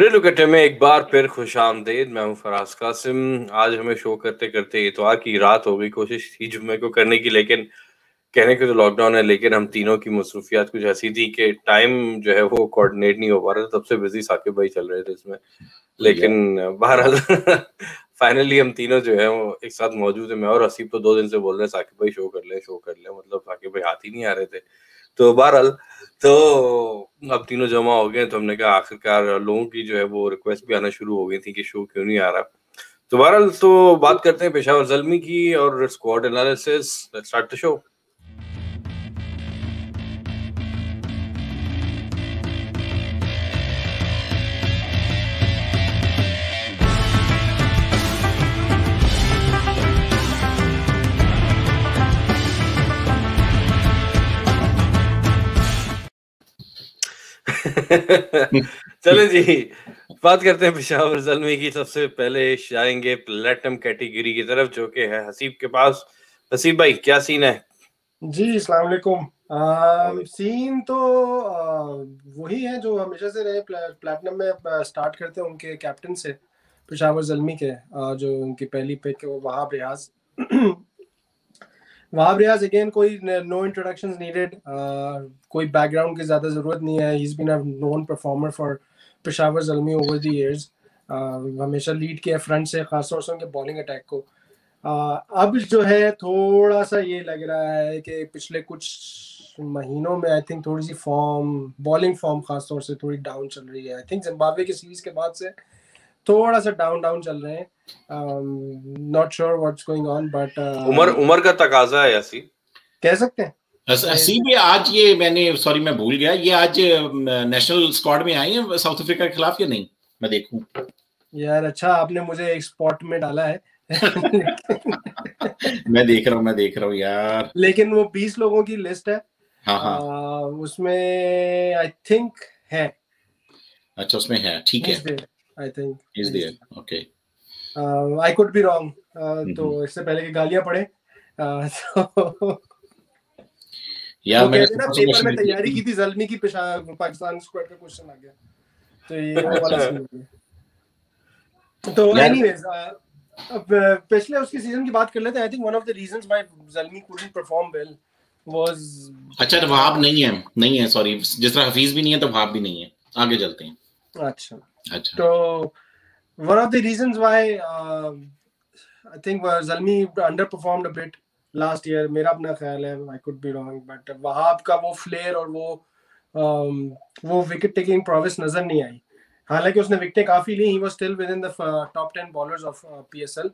Radio कट्टे में एक बार फिर खुश आमदेद। मैं हूं फराज कासिम। आज हमें शो करते करते इतवार की रात हो गई। कोशिश थी जुम्मे को करने की, लेकिन कहने के तो लॉकडाउन है, लेकिन हम तीनों की मसरूफियात कुछ ऐसी थी कि टाइम जो है वो कोऑर्डिनेट नहीं हो पा रहा था। तब से बिजी साकिब भाई चल रहे थे इसमें, लेकिन बहरहाल फाइनली हम तीनों जो है वो एक साथ मौजूद है। मैं और हसीब तो 2 दिन से बोल रहे हैं साकिब भाई शो कर ले, मतलब साकिब भाई हाथ ही नहीं आ रहे थे। तो बहरहाल तो अब तीनों जमा हो गए, तो हमने कहा आखिरकार लोगों की जो है वो रिक्वेस्ट भी आना शुरू हो गई थी कि शो क्यों नहीं आ रहा। तो बहरहाल तो बात करते हैं पेशावर ज़ल्मी की और squad analysis. Let's start the show. चले जी, बात करते हैं पेशावर ज़ल्मी की। सबसे पहले जाएंगे प्लेटिनम कैटेगरी की तरफ, जो कि है हसीब के पास। हसीब भाई, क्या सीन है जी? अस्सलाम वालेकुम। सीन तो वही है जो हमेशा से रहे। प्लेटिनम में स्टार्ट करते हैं उनके कैप्टन से, पेशावर ज़ल्मी के। जो उनकी पहली पिक है वो वहाब रियाज। अगेन कोई नो इंट्रोडक्शंस नीडेड, कोई बैकग्राउंड की ज़्यादा ज़रूरत नहीं है। He is been a known performer for Peshawar Zalmi over the years. हमेशा लीड किया फ्रंट से, ख़ास तौर से उनके बॉलिंग अटैक को। अब जो है थोड़ा सा ये लग रहा है कि पिछले कुछ महीनों में आई थिंक थोड़ी सी फॉर्म, बॉलिंग फॉर्म ख़ास तौर से थोड़ी डाउन चल रही है। आई थिंक जिम्बाब्वे की सीरीज़ के बाद से थोड़ा सा डाउन चल रहे हैं। Not sure what's going on, but Umar का तकाजा है ऐसी कह सकते हैं। ये आज मैं भूल गया, ये आज नेशनल स्क्वाड में आई है साउथ अफ्रीका के खिलाफ या नहीं, मैं देखूं यार। अच्छा, आपने मुझे एक स्पॉट में डाला है। मैं देख रहा हूं यार, लेकिन वो 20 लोगों की लिस्ट है। हाँ। उसमें आई थिंक है। अच्छा, उसमें है, ठीक है। I think is there, okay. I could be wrong. तो इससे पहले कि गालियां पड़े, यार मैंने ना पेपर में तैयारी की थी ज़ल्मी की, पाकिस्तान स्क्वाड का क्वेश्चन आ गया, तो ये वो वाला सीन हो गया। तो anyways, अब पिछले उसकी सीजन की बात कर लेते हैं। I think one of the reasons why Zalmi couldn't perform well was अच्छा वहाब नहीं है, sorry, जिस तरह हफीज भी नहीं है तो वहाब भी नहीं है। आगे चलते हैं। अच्छा। तो one of the reasons why I think Zalmi underperformed a bit last year, मेरा अपना ख्याल है, I could be wrong, but Wahab का वो फ्लेयर और वो विकेट टेकिंग प्रोविस नजर नहीं आई। हालांकि उसने विकेटें काफी ली, he was still within the top 10 bowlers of PSL,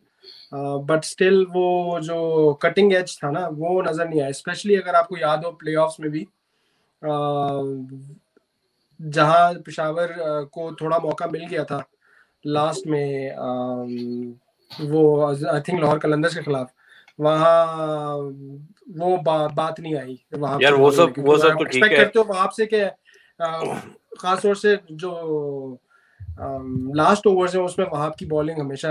but still वो जो कटिंग एज था ना वो नजर नहीं आया। स्पेशली अगर आपको याद हो प्लेऑफ्स में भी जहाँ पेशावर को थोड़ा मौका मिल गया था लास्ट में, वो आई थिंक लाहौर कलंदर्स के खिलाफ, वहाँ वो बात नहीं आई। वहाँ यार वो सब तो ठीक है, एक्सपेक्ट करते हो वहाँ से कि खास तौर से जो लास्ट ओवर्स है उसमें वहाँ की बॉलिंग हमेशा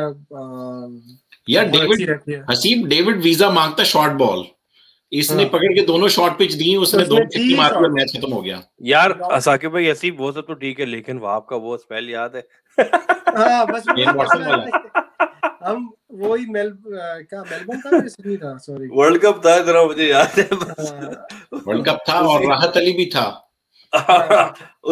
यार डेविड वीजा मांगता शॉर्ट बॉल, इसने पकड़ के दोनों शॉर्ट पिच दी, उसने दो छक्के मार के मैच खत्म हो गया। यार साकिब भाई ऐसी वो सब तो ठीक है, लेकिन वहाब का वो स्पेल याद है। हां बस हम वो ही मेलबर्न का नहीं था, सॉरी, वर्ल्ड कप था, जरा मुझे याद है। वर्ल्ड कप था और राहत अली भी था।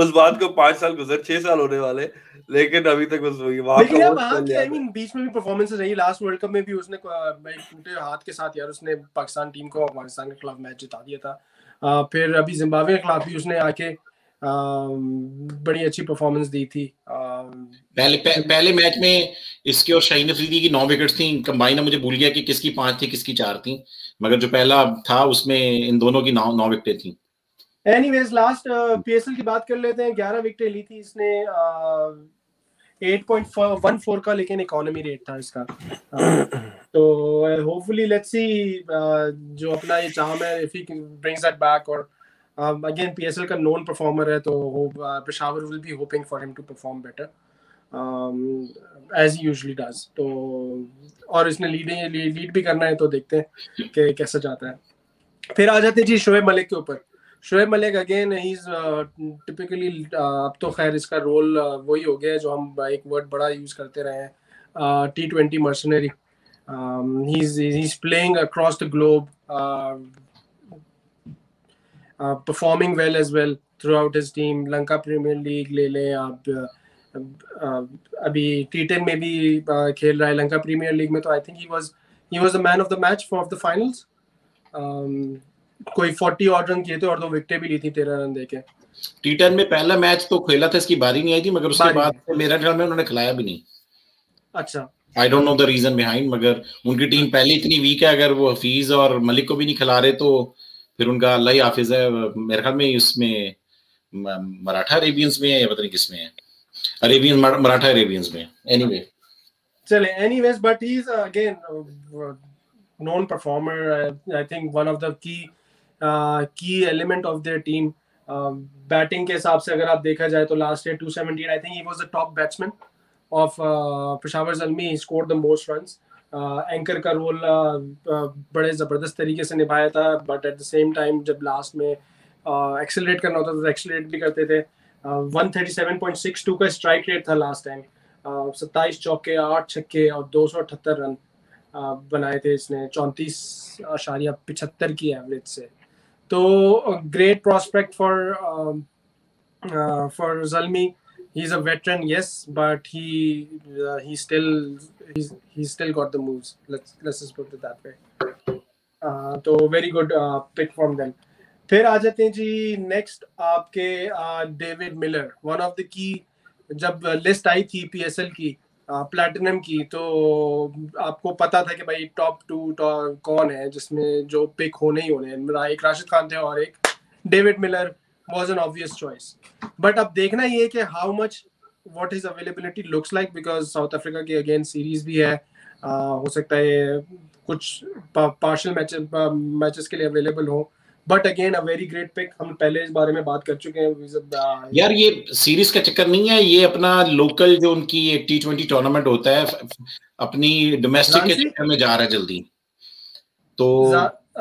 उस बात को 5 साल गुजर 6 साल होने वाले, लेकिन अभी तक बस वही वहां बीच में भी परफॉर्मेंसेस रही। लास्ट वर्ल्ड कप में भी उसने टूटे हाथ के साथ यार उसने पाकिस्तान टीम को अफगानिस्तान के खिलाफ मैच जिता दिया था। फिर अभी जिम्बाब्वे के खिलाफ भी उसने आके बड़ी अच्छी परफॉर्मेंस दी थी। पहले मैच में इसके और शाहीन अफरीदी की 9 विकेट्स थी कंबाइन। मुझे भूल गया कि किसकी 5 थी किसकी 4 थी, मगर जो पहला था उसमें इन दोनों की 9 विकेटें थी। एनीवेज, लास्ट पीएसएल की बात कर लेते हैं। 11 विकेटें ली थी इसने, 8.14 का, लेकिन इकोनॉमी रेट था इसका। तो होपफुली लेट्स सी जो अपना ये चाहम है, if he brings that back. और अगेन पीएसएल का नॉन परफॉर्मर है, तो Peshawar will be hoping for him to perform better as he usually does. तो और इसने लीड भी करना है, तो देखते हैं कि कैसा जाता है। फिर आ जाते जी शोएब मलिक के ऊपर। Shoaib Malik again he is typically, अब तो खैर इसका रोल वही हो गया है जो हम एक वर्ड बड़ा यूज करते रहे हैं, T20 mercenary. He's playing across the globe, performing well as well throughout his team. Lanka premier league ले लें आप, अभी T10 में भी खेल रहा है लंका प्रीमियर लीग में, तो I think he was the man of the match for the finals. कोई 40 ऑड रन किए थे और दो विकेटें भी ली थी 13 रन देके. T10 में पहला मैच तो खेला था, इसकी बारी नहीं आई थी, मगर उसके बाद मेरा ख्याल में उन्होंने खिलाया भी नहीं. अच्छा, I don't know the reason behind, मगर उनकी टीम पहले इतनी वीक है, अगर वो हफीज और मलिक को भी नहीं खिला रहे तो फिर उनका अल्लाह ही हाफिज है. मेरे ख्याल में उसमें मराठा अरेबियंस में है या पता नहीं किसमें है, अरेबियन मराठा अरेबियंस में. एनीवे चले, anyways, but he is again non performer. I think one of the key element of their team. Batting के हिसाब से अगर आप देखा जाए तो last year 217, I think he was the top batsman of Peshawar Zalmi. He scored the most runs. Anchor का role बड़े ज़बरदस्त तरीके से निभाया था, but at the same time जब लास्ट में एक्सेलरेट करना होता था तो एक्सेलरेट भी करते थे. 137.62 का स्ट्राइक रेट था लास्ट टाइम. 27 चौके, 8 छक्के और 278 रन बनाए थे इसने 34.75 की एवरेज से. तो great prospect for Zalmi. He is a veteran, yes, but he still got the moves, let's just put it that way. तो very good pick from them. फिर आ जाते हैं जी नेक्स्ट आपके David Miller. One of the key, जब list आई थी PSL की प्लैटिनम की, तो आपको पता था कि भाई टॉप 2 कौन है जिसमें जो पिक होने ही होने हैं. एक राशिद खान थे और एक David Miller was an obvious choice. But अब देखना ये है कि how much what is availability looks like, because South Africa की अगेन सीरीज भी है. हो सकता है कुछ पार्शियल मैचेस के लिए अवेलेबल हो, but again a very great pick. हम पहले इस बारे में बात कर चुके हैं यार, ये सीरीज का चक्कर नहीं है, ये अपना लोकल जो उनकी एक T20 टूर्नामेंट होता है, अपनी डोमेस्टिक के चक्कर में जा रहा है जल्दी. तो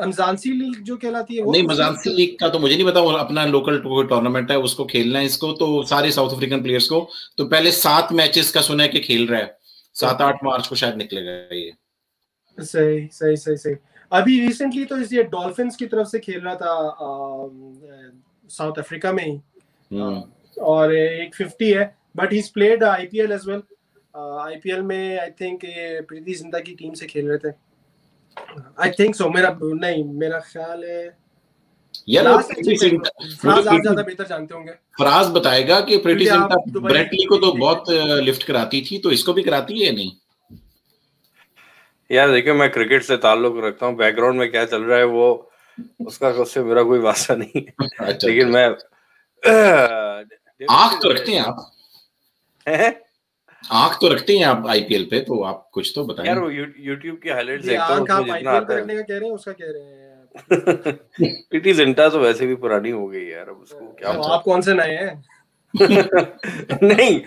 मजानसी लीग जो कहलाती है वो नहीं, मजानसी लीग का तो मुझे नहीं पता, और अपना लोकल टूर्नामेंट है, उसको खेलना है इसको. तो सारे साउथ अफ्रीकन प्लेयर्स को तो पहले 7 मैचेस का सुना है कि खेल रहा है, 7-8 मार्च को शायद निकलेगा ये. सही सही सही सही. अभी रिसेंटली तो इस ये डॉल्फिन्स की तरफ से खेल रहा था साउथ अफ्रीका में ही, और एक 50 है, but he played IPL as well. IPL में आई थिंक प्रीति जिंदा की टीम से खेल रहे थे, आई थिंक सो. मेरा ख्याल है यार, फराज आप ज्यादा बेहतर जानते होंगे. फराज बताएगा कि प्रीति जिंदा ब्रेटली को तो बहुत लिफ्ट कराती थी, तो इसको भी कराती है नहीं यार. देखिए, मैं क्रिकेट से ताल्लुक रखता हूँ, बैकग्राउंड में क्या चल रहा है वो उसका उससे मेरा कोई वास्ता नहीं है. लेकिन मैं आंख तो रखते हैं आप, आंख तो रखते हैं आप IPL पे, तो आप कुछ तो बताएं यार. वो YouTube की हाइलाइट्स देखता हूं, आप IPL करने का कह रहे हैं, उसका कह रहे हैं. पीटी जिंटा तो वैसे भी पुरानी हो गई यार, अब उसको क्या. आप कौन से नए हैं? नहीं,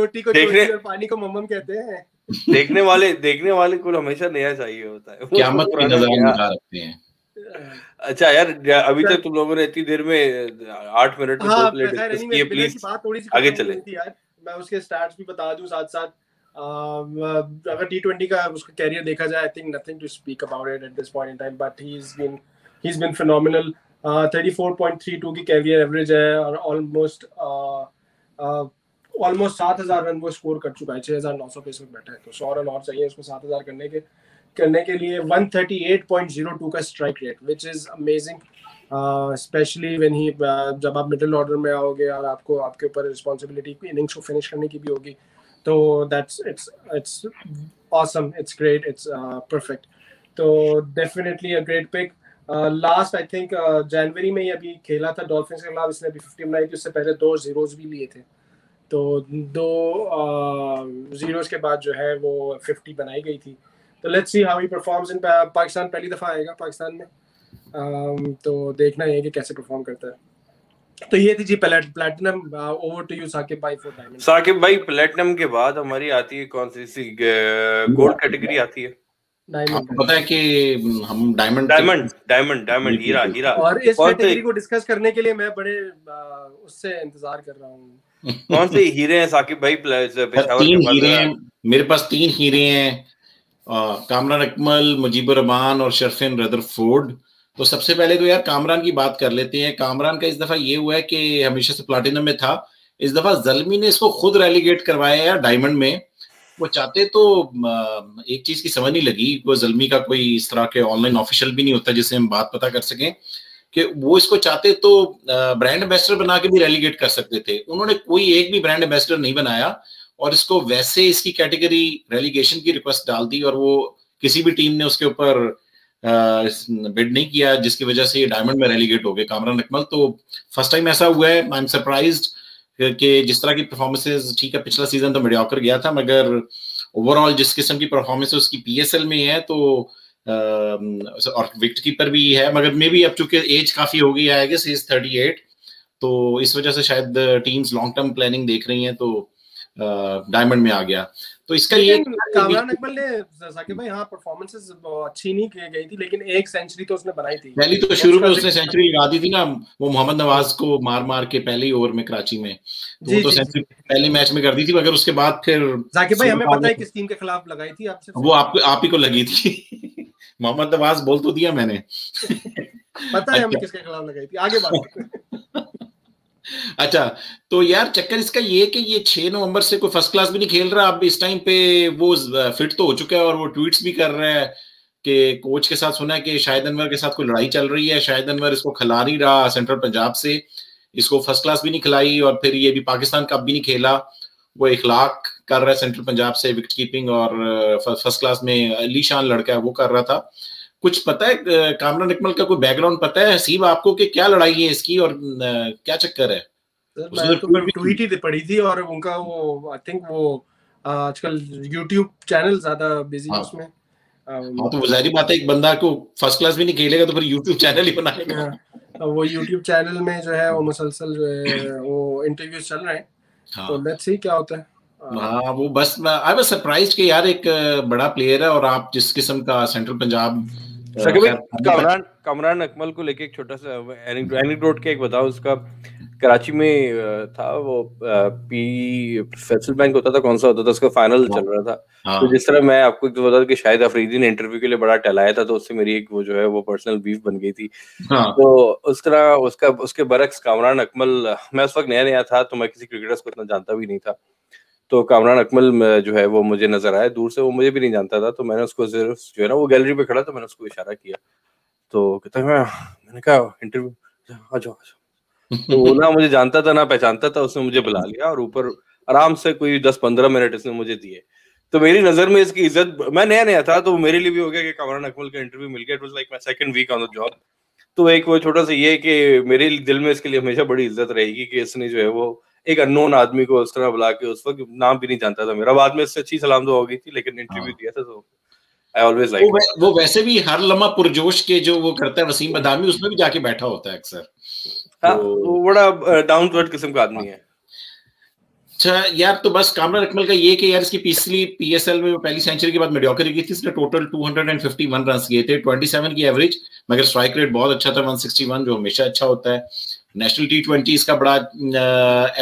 रोटी को चोटी और पानी को मम्मम कहते हैं. देखने वाले को हमेशा नया चाहिए होता है, क्या मत नजर रखते हैं. अच्छा यार, अभी तक तुम लोगों ने इतनी देर में 8 मिनट में ये प्लीज आगे चले यार. मैं उसके स्टैट्स भी बता दूं साथ-साथ. अगर T20 का उसका कैरियर देखा जाए, I think nothing to speak about it at this point in time, but he is been phenomenal. 34.32 की कैरियर एवरेज है और ऑलमोस्ट 7000 रन वो स्कोर कर चुका है. 6900 पे इसमें बैठा है, तो 100 रन और चाहिए उसको 7000 करने के लिए. 138.02 का strike rate, which is amazing, specially when he जब आप मिडिल ऑर्डर में आओगे और आपको आपके ऊपर रिस्पांसिबिलिटी इनिंग्स को फिनिश करने की भी होगी, तो that's it's awesome, it's great, it's perfect. तो definitely a great pick. Last I think जनवरी में ही अभी खेला था डॉल्फिन्स के खिलाफ, इसने भी 50 बनाई थी, उससे पहले 2 जीरोस भी लिए थे. तो 2 जीरोस के बाद जो है वो 50 बनाई गई थी. तो let's see how he performs in Pakistan. पहली दफ़ा आएगा पाकिस्तान में, तो देखना है कि कैसे परफॉर्म करता है. तो ये थी जी platinum. Over to you Saqib भाई फॉर डायमंड. साकिब भाई, प्लैटिनम के बाद हमारी आती है कौन सी गोल्ड कैटेगरी आती है? डायमंड, पता है कि हम डायमंड हीरा और इस कैटेगरी को डिस्कस करने के लिए मैं बड़े उससे इंतजार कर रहा हूँ। कौन से हीरे हैं साकिब भाई? मेरे पास 3 हीरे हैं, कामरान अकमल, मुजीब उर रहमान और शर्फिन रदरफोर्ड। तो सबसे पहले तो यार कामरान की बात कर लेते हैं। कामरान का इस दफा ये हुआ है कि हमेशा से प्लाटिनम में था, इस दफा जल्मी ने इसको खुद रेलीगेट करवाया यार डायमंड में। वो चाहते तो एक चीज की समझ नहीं लगी, वो जल्मी का कोई इस तरह के ऑनलाइन ऑफिशियल भी नहीं होता जिससे हम बात पता कर सकें कि वो इसको चाहते तो ब्रांड एम्बेसडर बना के भी रेलीगेट कर सकते थे। उन्होंने कोई एक भी ब्रांड एम्बेसडर नहीं बनाया और इसको वैसे इसकी कैटेगरी रेलीगेशन की रिक्वेस्ट डाल दी और वो किसी भी टीम ने उसके ऊपर बिड नहीं किया, जिसकी वजह से ये डायमंड में रेलीगेट हो गए कामरान अकमल। तो फर्स्ट टाइम ऐसा हुआ है। आई एम सरप्राइज्ड कि जिस तरह की परफॉर्मेंसेज, ठीक है पिछला सीजन तो मेडियोकर गया था मगर ओवरऑल जिस किस्म की परफॉर्मेंस उसकी पीएसएल में है तो और विकेट कीपर भी है, मगर मे बी अब चूंकि एज काफी हो गई है, आई गेस ही इज 38, तो इस वजह से शायद टीम्स लॉन्ग टर्म प्लानिंग देख रही हैं तो डायमंड में आ गया। तो इसका ये कामरान अकमल ने साकिब भाई हां परफॉर्मेंसेस अच्छी नहीं की गई थी लेकिन एक सेंचुरी तो उसने बनाई थी। पहली तो शुरू में उसने सेंचुरी लगा दी थी ना, वो मोहम्मद नवाज को मार मार के पहले ओवर में कराची में, तो वो तो सेंचुरी पहले मैच में कर दी थी मगर उसके बाद फिर साकिब भाई हमें पता है किस टीम के खिलाफ लगाई थी आपसे, वो आप ही को लगी थी। मोहम्मद नवाज बोल तो दिया मैंने, पता है हमें किसके खिलाफ लगाई थी। आगे बात। अच्छा तो यार चक्कर इसका ये कि ये 6 नवंबर से कोई फर्स्ट क्लास भी नहीं खेल रहा। अब इस टाइम पे वो फिट तो हो चुका है और वो ट्वीट्स भी कर रहा है कि कोच के साथ सुना है कि शाहिद अनवर के साथ कोई लड़ाई चल रही है, शाहिद अनवर इसको खिला नहीं रहा सेंट्रल पंजाब से, इसको फर्स्ट क्लास भी नहीं खिलाई और फिर ये भी पाकिस्तान कप भी नहीं खेला। वो इखलाक कर रहा है सेंट्रल पंजाब से, विकेट कीपिंग और फर्स्ट क्लास में अली शान लड़का है वो कर रहा था। कुछ पता है कामरान अकमल का कोई बैकग्राउंड पता है हसीब आपको कि क्या लड़ाई है इसकी और क्या चक्कर है? ट्वीट ही पड़ी थी और उनका वो आई थिंक वो आजकल YouTube चैनल ज्यादा बिजी है उसमें। हाँ तो जाहिर बात है एक बंदा को फर्स्ट क्लास भी नहीं खेलेगा तो फिर YouTube चैनल ही बनाएगा। वो YouTube चैनल में जो है वो मुसलसल जो है वो इंटरव्यू चल रहे हैं, तो लेट्स सी क्या होता है। हाँ वो बस आई वाज सरप्राइज्ड कि यार एक बड़ा प्लेयर है और आप जिस किस्म का सेंट्रल पंजाब कामरान अकमल को लेके एक छोटा सा एनेक्डोट के एक बताओ उसका। कराची में था वो फेडरल बैंक होता था, कौन सा होता था उसका फाइनल चल रहा था, तो जिस तरह मैं आपको एक बता दूं कि शाहिद अफरीदी ने इंटरव्यू के लिए बड़ा टहलाया था तो उससे मेरी एक वो जो है वो पर्सनल बीफ बन गई थी। तो उस तरह उसका उसके बरक्स कामरान अकमल, मैं उस वक्त नया था तो मैं किसी क्रिकेटर्स को इतना जानता भी नहीं था, तो कामरान अकमल जो है वो मुझे नजर आया दूर से, वो मुझे भी नहीं जानता था, तो मैंने उसको सिर्फ जो है ना वो गैलरी पे खड़ा, तो मैंने उसको इशारा किया तो कहता है मैंने कहा इंटरव्यू आ जाओ। तो वो ना मुझे जानता था ना पहचानता था, उसने मुझे बुला लिया और ऊपर आराम से कोई 10-15 मिनट इसने मुझे दिए। तो मेरी नजर में इसकी इज्जत, मैं नया था तो मेरे लिए भी हो गया कि कामरान अकमल का इंटरव्यू मिल गया। It was like my second week on the job. तो एक वो छोटा सा ये कि मेरे दिल में इसके लिए हमेशा बड़ी इज्जत रहेगी कि इसने जो है वो एक अननोन आदमी को उस तरह बुला के, उस वक्त नाम भी नहीं जानता था मेरा, बाद में इससे अच्छी सलाम दुआ हो गई थी लेकिन इंटरव्यू दिया था तो आई ऑलवेज लाइक। वो वैसे भी हर लम्हा पुरजोश के जो वो करता है वसीम बदामी, उसमें भी जाके बैठा होता है अक्सर। हां वो बड़ा डाउन टू अर्थ किस्म का आदमी है। अच्छा यार तो बस कामरान अकमल का ये कि यार इसकी पिछली पीएसएल में पहली सेंचुरी के बाद मेडियोक्रिटी की थी, इसने टोटल 251 रन किए थे, 27 की एवरेज, मगर स्ट्राइक रेट बहुत अच्छा था 161 जो हमेशा अच्छा होता है। नेशनल T20 इसका बड़ा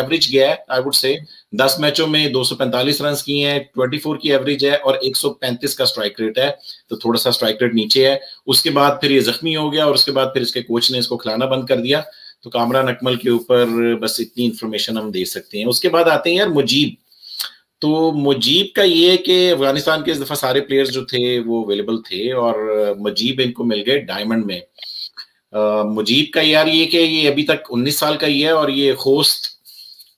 एवरेज गया है, आई वुड से 10 मैचों में 245 रन किए हैं, 24 की एवरेज है और 135 का स्ट्राइक रेट है, तो थोड़ा सा स्ट्राइक रेट नीचे है। उसके बाद फिर ये जख्मी हो गया और उसके बाद फिर इसके कोच ने इसको खिलाना बंद कर दिया। तो कामरान अकमल के ऊपर बस इतनी इंफॉर्मेशन हम दे सकते हैं। उसके बाद आते हैं यार मुजीब। तो मुजीब का ये है कि अफगानिस्तान के इस दफा सारे प्लेयर्स जो थे वो अवेलेबल थे और मुजीब इनको मिल गए डायमंड में। मुजीब का यार ये कि ये अभी तक 19 साल का ही है और ये खोस्त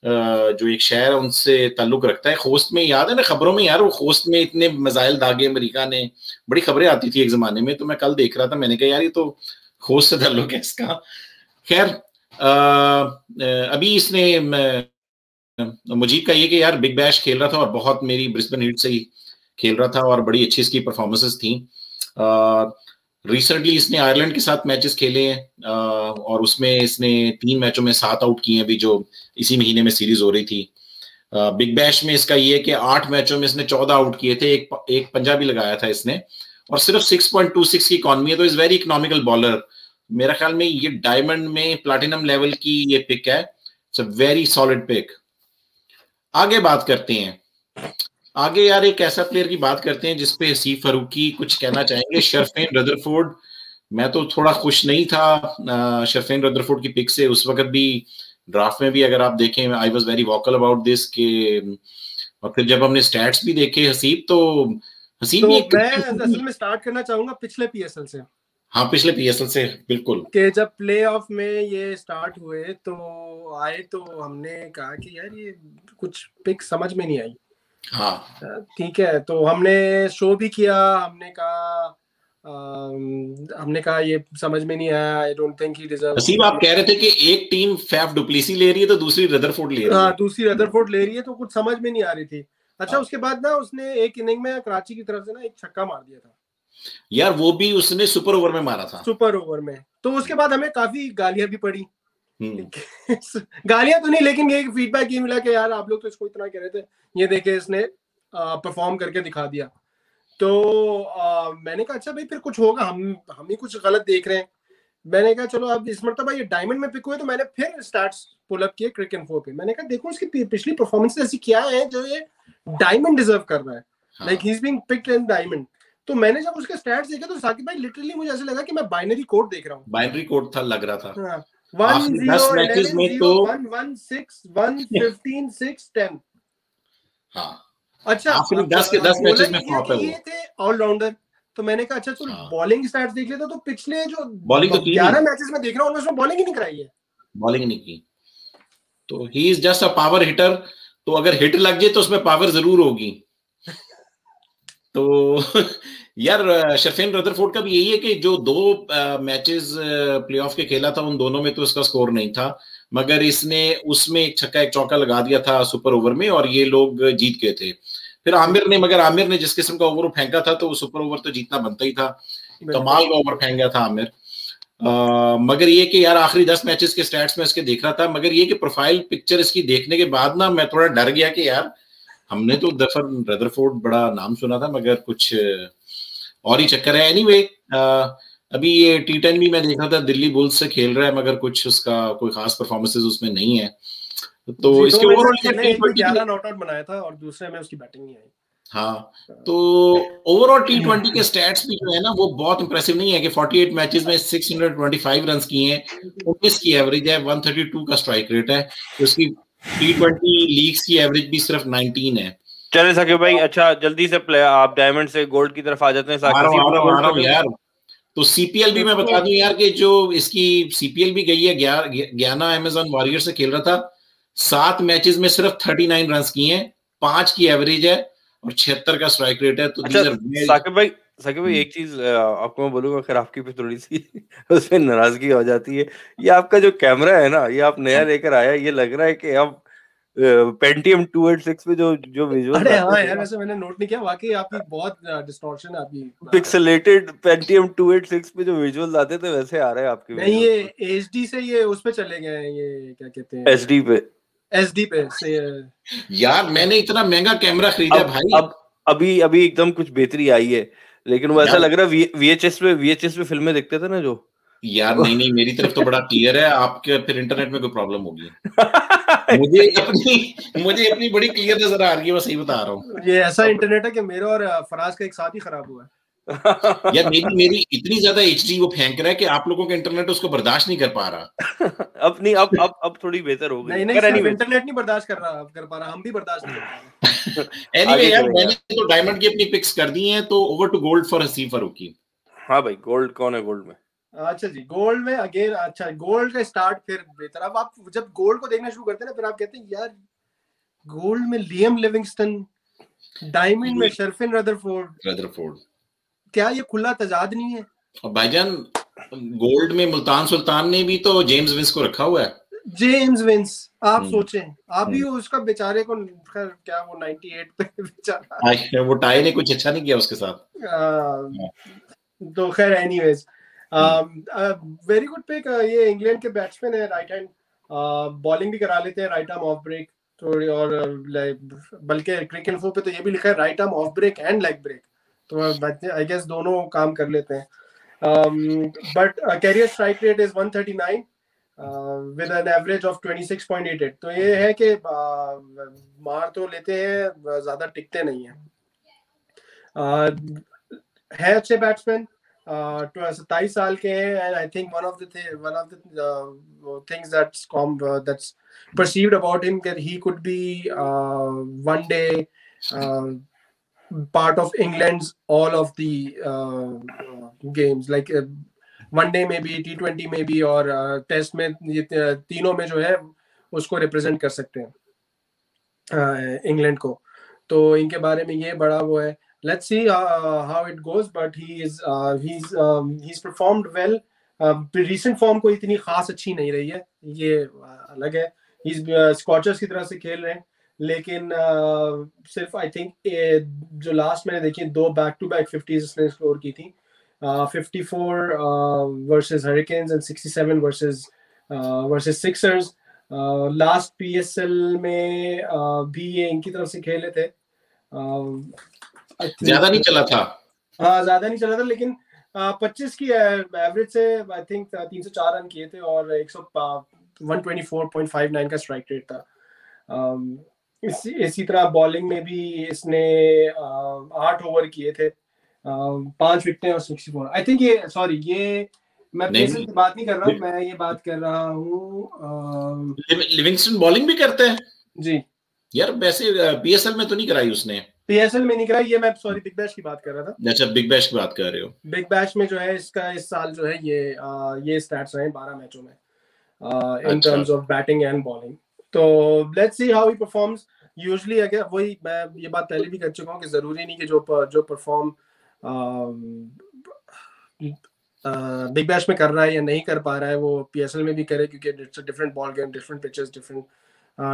जो एक शहर है उनसे ताल्लुक रखता है। खोस्त में याद है ना खबरों में यार, वो खोस्त में इतने मिसाइल दागे अमेरिका ने, बड़ी खबरें आती थी एक जमाने में, तो मैं कल देख रहा था, मैंने कहा यार ये तो खोस्त से ताल्लुक है इसका। खैर अभी इसने मुजीब का ये कि यार बिग बैश खेल रहा था और बहुत मेरी ब्रिस्बेन हीट से ही खेल रहा था और बड़ी अच्छी इसकी परफॉर्मेंसेस थी। रिसेंटली इसने आयरलैंड के साथ मैचेस खेले हैं और उसमें इसने 3 मैचों में 7 आउट किए अभी जो इसी महीने में सीरीज हो रही थी। बिग बैश में इसका ये है कि 8 मैचों में इसने 14 आउट किए थे, एक पंजा भी लगाया था इसने और सिर्फ 6.26 की इकॉनमी है, तो इज वेरी इकोनॉमिकल बॉलर। मेरा ख्याल में ये डायमंड में प्लैटिनम लेवल की ये पिक है, it's a very solid pick. आगे बात करते हैं, आगे यार एक ऐसा प्लेयर की बात करते हैं जिसपे हसीब फरूकी कुछ कहना चाहेंगे। शर्फिन रदरफोर्ड, मैं तो थोड़ा खुश नहीं था शर्फिन रदरफोर्ड की पिक से। उस वक्त भी ड्राफ्ट में भी अगर आप देखें, I was very vocal about this के, और फिर जब हमने स्टैट्स भी देखे हसीब, तो हसीब मैं असल में स्टार्ट करना चाहूंगा पिछले पीएसएल से। हाँ, पिछले पीएसएल से बिल्कुल, कि जब प्लेऑफ में ये स्टार्ट हुए तो आए तो हमने कहा कि यार ये कुछ पिक समझ में नहीं आई। हाँ ठीक है, तो हमने शो भी किया, हमने कहा ये समझ में नहीं आया, I don't think he deserve. Haseeb आप कह रहे थे कि एक टीम फैफ डुप्लेसी ले रही है तो दूसरी रदरफोर्ड ले रही है। हाँ, दूसरी रदरफोर्ड ले रही है, तो कुछ समझ में नहीं आ रही थी। अच्छा, उसके बाद ना उसने एक इनिंग में कराची की तरफ से ना एक छक्का मार दिया था यार, वो भी उसने सुपर ओवर में मारा था, सुपर ओवर में। तो उसके बाद हमें काफी गालियां भी पड़ी, गालियां तो नहीं लेकिन ये फीडबैक ये मिला कि यार आप लोग तो इसको इतना कह रहे थे, ये देखे इसने परफॉर्म करके दिखा दिया। तो मैंने कहा अच्छा भाई फिर कुछ होगा, हम ही कुछ गलत देख रहे हैं। मैंने कहा चलो अब इस मरतबा ये डायमंड में पिक हुए, तो मैंने फिर स्टार्ट्स पुल अप किए क्रिक एंड फोर पे। मैंने कहा देखो इसकी पिछली परफॉर्मेंस ऐसी क्या है जो ये डायमंड डिजर्व कर रहा है, like he is being picked in diamond. तो मैंने जब उसके स्टैट्स देखे तो साकिब भाई लिटरली मुझे ऐसे लगा कि मैं बाइनरी कोड देख रहा हूं, बाइनरी कोड था लग रहा था। 10 मैचेस में तो 116 115 6 10। हां अच्छा, आपने 10 मैचेस में फ्लॉप है वो, ये थे ऑलराउंडर। तो मैंने कहा अच्छा चलो बॉलिंग स्टैट्स देख लेता, तो पिछले जो 11 मैचेस में देख रहा हूं उनमें उसने बॉलिंग ही नहीं कराई है, बॉलिंग नहीं की। तो he is just a power hitter, तो अगर हिट लग जाए तो उसमें पावर जरूर होगी। तो यार शर्फिन रदरफोर्ड का भी यही है कि जो 2 मैचेस प्लेऑफ के खेला था उन दोनों में तो इसका स्कोर नहीं था, मगर इसने उसमें एक छक्का एक चौका लगा दिया था सुपर ओवर में, और ये लोग जीत गए थे। फिर आमिर ने जिस किस्म का ओवर फेंका था, तो सुपर ओवर तो जीतना बनता ही था, कमाल का ओवर फेंका था आमिर। मगर ये कि यार आखिरी 10 मैचेस के स्टैट्स में इसके देख रहा था, मगर ये कि प्रोफाइल पिक्चर इसकी देखने के बाद ना मैं थोड़ा डर गया कि यार हमने तो रदरफोर्ड बड़ा नाम सुना था, मगर कुछ और ही चक्कर है। एनीवे अभी ये T10 भी मैं देखा था, दिल्ली बुल्स से खेल रहा है, मगर कुछ उसका कोई खास परफॉर्मेंसेस उसमें नहीं है। तो इसके ओवरऑल 11 नॉट आउट बनाया था और दूसरे में उसकी बैटिंग नहीं आई। हाँ, तो ओवरऑल T20 के स्टैट्स भी जो है ना वो बहुत इंप्रेसिव नहीं है कि 48 मैचेस में 625 रन किए हैं, 19 की एवरेज है, 132 का स्ट्राइक रेट है, उसकी T20 लीग्स की एवरेज भी सिर्फ 19 है। चले साकिब भाई, अच्छा जल्दी से प्ले आप डायमंड से गोल्ड की तरफ आ जाते हैं साकिब यार। तो CPL भी मैं बता दूं यार कि जो इसकी CPL भी गई है, गयाना अमेज़न वॉरियर से खेल रहा था, 7 मैचेस में सिर्फ 39 रन किए हैं, 5 की एवरेज है और 76 का स्ट्राइक रेट है। तो अच्छा, साकिब भाई एक चीज आपको मैं बोलूंगा, खैर आपकी भी थोड़ी सी उसमें नाराजगी हो जाती है। ये आपका जो कैमरा है ना, ये आप नया लेकर आया, ये लग रहा है कि आप पेंटियम 286 में जो विजुअल। अरे हाँ यार, वैसे मैंने नोट नहीं किया, वाकई आपकी बहुत डिस्टॉर्शन है आपकी। पिक्सेलेटेड पेंटियम 286 पे जो विजुअल आते थे वैसे आ रहे हैं आपके। नहीं ये HD से ये उस पे चले गए हैं, ये क्या कहते हैं SD पे से। यार मैंने इतना महंगा कैमरा खरीदा भाई, अब अभी एकदम कुछ बेहतरी आई है, लेकिन वो ऐसा लग रहा है VHS पे फिल्में देखते थे ना जो। यार नहीं मेरी तरफ तो बड़ा क्लियर है, आपके फिर इंटरनेट में कोई प्रॉब्लम होगी। मुझे अपनी बड़ी क्लियर नजर आ रही है, मैं सही बता रहा हूँ। ये ऐसा इंटरनेट है कि मेरा और फराज का एक साथ ही खराब हुआ है। यार मेरी इतनी ज्यादा HD वो फेंक रहा है कि आप लोगों का इंटरनेट उसको बर्दाश्त नहीं कर पा रहा। अब थोड़ी बेहतर हो गई। नहीं इंटरनेट नहीं बर्दाश्त कर रहा, अब कर पा रहा, हम भी बर्दाश्त नहीं कर पा रहे। एनीवे यार मैंने तो डायमंड की अपनी पिक्स कर दी हैं, तो over to gold for Haseeb Farooqi. हाँ भाई, गोल्ड कौन है? गोल्ड में अच्छा जी, गोल्ड में अगेन अच्छा, गोल्ड का स्टार्ट फिर बेहतर। अब आप जब गोल्ड को देखना शुरू करते हैं ना, फिर आप कहते हैं यार गोल्ड में लियम लिविंगस्टन, डायमंड में शर्फिन रदरफोर्ड, क्या ये खुला तजाद नहीं है? और भाईजान गोल्ड में मुल्तान सुल्तान ने भी तो जेम्स विंस को रखा हुआ है। जेम्स विंस, आप सोचें, आप भी उसका बेचारे को क्या वो 98 पे बेचारा वो टाई ने कुछ अच्छा नहीं किया उसके साथ। तो खैर एनीवेज वेरी गुड पिक। ये इंग्लैंड के बैट्समैन है, राइट हैंड बॉलिंग भी करा लेते हैं, राइट आर्म ऑफ ब्रेक थोड़ी, और बल्कि क्रिक एंड फोर पे तो ये भी लिखा है right arm off break and leg break, तो आई गेस दोनों काम कर लेते हैं. But carrier strike rate is 139 with an average of 26.88. तो ये है कि मार तो लेते हैं, ज्यादा टिकते नहीं है. है अच्छे बैट्समैन, 27 साल के हैं, and I think one of the things that's perceived about him that he could be one day part of England's all of the games, like one day maybe, T20 maybe और test में तीनों में जो है उसको represent कर सकते हैं इंग्लैंड को. तो इनके बारे में ये बड़ा वो है. Let's see how it goes, but he's performed well. Recent form कोई इतनी खास अच्छी नहीं रही है, ये अलग है. He's Scorchers की तरह से खेल रहे हैं, लेकिन सिर्फ आई थिंक जो लास्ट मैंने देखी 2 बैक-टू-बैक 50s इसने स्कोर की थी, 54 versus hurricanes and 67 versus sixers. Last PSL में भी ये इनकी तरफ से खेले थे, ज्यादा नहीं चला था. हाँ, ज्यादा नहीं चला था, लेकिन 25 की एवरेज से आई थिंक 304 रन किए थे और 124.59 का स्ट्राइक रेट था. इसी तरह बॉलिंग में भी इसने 8 ओवर किए थे, 5 विकेटें और 64. आई थिंक ये मैं पीएसएल की बात नहीं कर रहा, मैं ये बात कर रहा हूँ. लिविंगस्टन बॉलिंग भी करते हैं जी यार, वैसे पीएसएल में तो नहीं कराई उसने, पीएसएल में नहीं कराई. ये मैं सॉरी बिग बैश की बात कर रहा था. अच्छा, बिग बैश की बात कर रहे हो. बिग बैश में जो है इसका इस साल जो है ये स्टैट्स रहे 12 मैचों में in terms of batting and bowling. तो let's see how he performs. Usually अगर वही मैं ये बात पहले भी कर चुका हूँ कि जरूरी नहीं कि जो परफॉर्म बिग बैश में कर रहा है या नहीं कर पा रहा है वो पीएसएल में भी करे, क्योंकि it's a different ball game, different pitches,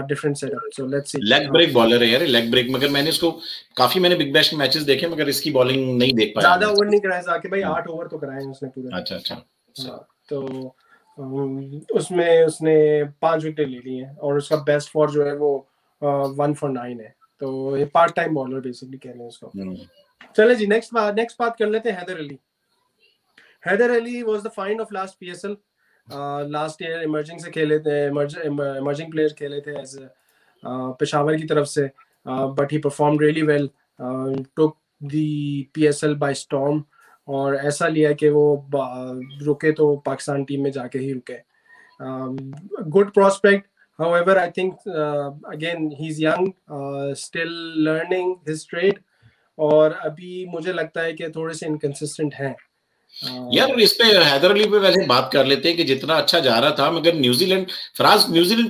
different setup. So let's see. Leg break bowler है यार, लेग ब्रेक. मगर मैंने इसको काफी मैंने बिग बैश के मैचेस देखे, मगर इसकी बॉलिंग नहीं देख पाया. ज्यादा ओवर नहीं कराया साकिब भाई, 8 ओवर तो कराए उसने पूरे. अच्छा अच्छा. तो उसमें उसने 5 विकेट ले ली हैं और उसका बेस्ट फॉर जो है वो 149 है. तो ये पार्ट टाइम बॉलर बेसिकली कह रहे हैं उसको. चले जी, नेक्स्ट बात कर लेते हैं Haider Ali. Haider Ali was the find of last PSL. Last year emerging से खेले थे, इमर्जिंग प्लेयर खेले थे एज पेशावर की तरफ से, but he perform really well, took the PSL by storm और ऐसा लिया कि वो रुके तो पाकिस्तान टीम में जाके ही रुके. Good prospect, however I think again he is young, still learning his trade और अभी मुझे लगता है कि थोड़े से इनकंसिस्टेंट हैं. यार इस पे हैदर अली पे वैसे बात कर लेते हैं कि जितना अच्छा जा रहा था, मगर न्यूजीलैंड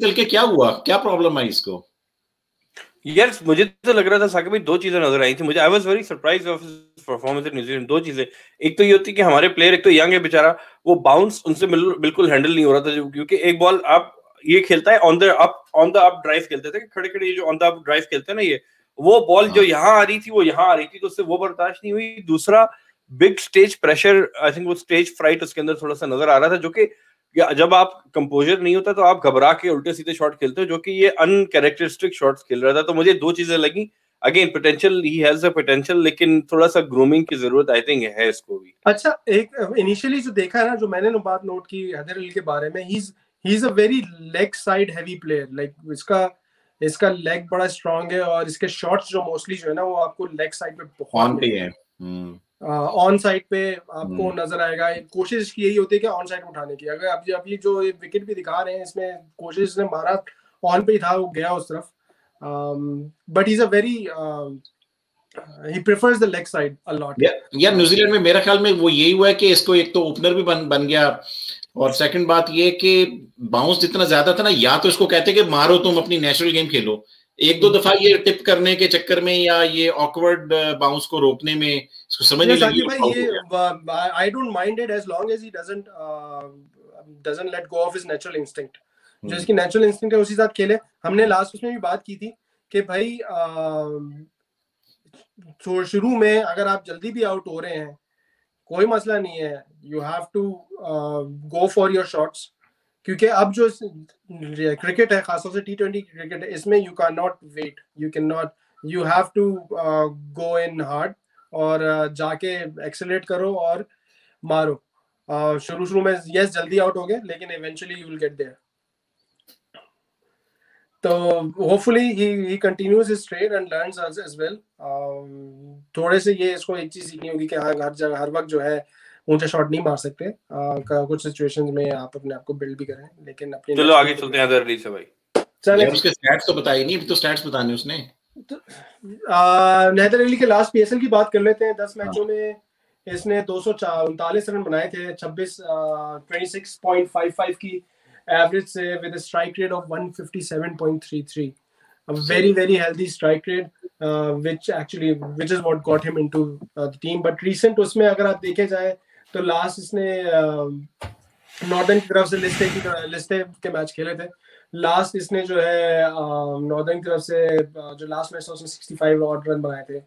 चल के क्या हुआ, क्या प्रॉब्लम आई इसको? यार मुझे तो लग रहा था साकिब भाई, 2 चीजें नजर आई थी मुझे. I was very surprised of his performance in New Zealand. 2 चीजें, एक तो ये होती है कि हमारे प्लेयर एक तो यंग है बेचारा, वो बाउंस उनसे बिल्कुल हैंडल नहीं हो रहा था, क्योंकि एक बॉल आप ये खेलता है ऑन द अप ड्राइव खेलते थे, खड़े-खड़े जो ऑन द अप ड्राइव खेलते हैं ना, ये वो बॉल जो यहाँ आ रही थी वो यहाँ आ रही थी, तो उससे वो बर्दाश्त नहीं हुई. दूसरा big stage pressure, I think वो स्टेज फ्राइट उसके अंदर थोड़ा सा नजर आ रहा था, जो कि जब आप कंपोजर नहीं होता तो आप घबरा के उल्टे सीधे शॉट खेलते हो, जो कि ये अनकैरेक्टरिस्टिक शॉट्स खेल रहा था. तो मुझे 2 चीजें लगी, again potential, he has a potential, लेकिन थोड़ा सा ग्रूमिंग की जरूरत आई थिंक है इसको भी. अच्छा, एक इनिशियली जो देखा है ना, जो मैंने बात नोट की हैदर अली के बारे में, he is a very leg side heavy player, like इसका लेग बड़ा स्ट्रांग है और इसके शॉट्स जो मोस्टली जो है ना वो आपको लेग साइड पे बहुत है. ऑन साइड पे आपको नजर आएगा. कोशिश की यही होती है कि ऑन साइड उठाने की. अगर आप अभी जो विकेट भी दिखा रहे हैं इसमें कोशिश ने मारा ऑन पे ही था, वो गया उस तरफ. But he is a very he prefers the leg side a lot. यार न्यूजीलैंड में मेरा ख्याल में वो यही हुआ है कि इसको एक तो ओपनर भी बन गया और सेकंड बात ये कि बाउंस जितना ज्यादा था ना, या तो इसको कहते कि मारो तुम अपनी नेचुरल गेम खेलो, एक दो दफा ये टिप करने के चक्कर में या ये ऑकवर्ड बाउंस को रोकने में इसको समझ नहीं लगी. ये I don't mind it as long as he doesn't let go of his natural instinct. जो इसकी नेचुरल इंस्टिंक्ट है उसी साथ खेले. हमने लास्ट उसमें भी बात की थी कि भाई शुरू में अगर आप जल्दी भी आउट हो रहे हैं कोई मसला नहीं है, you have to go for your shots, क्योंकि अब जो क्रिकेट है खासतौर से T20 क्रिकेट है, इसमें you can not wait, you have to go in hard और जाके एक्सेलरेट करो और मारो। शुरू शुरू में यस जल्दी आउट हो गए, लेकिन eventually you will get there. तो hopefully he continues his trade and learns as well. थोड़े से ये इसको एक चीज सीखनी होगी कि हर जगह हर वक्त जो है ऊंचा शॉट नहीं मार सकते, कुछ सिचुएशंस में आप अपने आप को बिल्ड भी करें, लेकिन अपने चलो आगे चलते हैं अदर लीग से भाई। चलो उसके स्टैट्स तो बताई नहीं, अभी तो स्टैट्स बताने उसने। तो हैदर अली के लास्ट पीएसएल की बात कर लेते हैं। 10 मैचों में इसने 239 रन बनाए थे, 26.55 की एवरेज से, with strike rate of 157.33, a very very healthy strike rate, which is what got him into the team. But recent उसमें अगर आप देखे जाए तो लास्ट इसने नॉर्दर्न की तरफ से लिस्टे के मैच खेले थे। लास्ट इसने जो है नॉर्दर्न की तरफ से जो लास्ट मैच था उसमें 65 ऑड रन बनाए थे,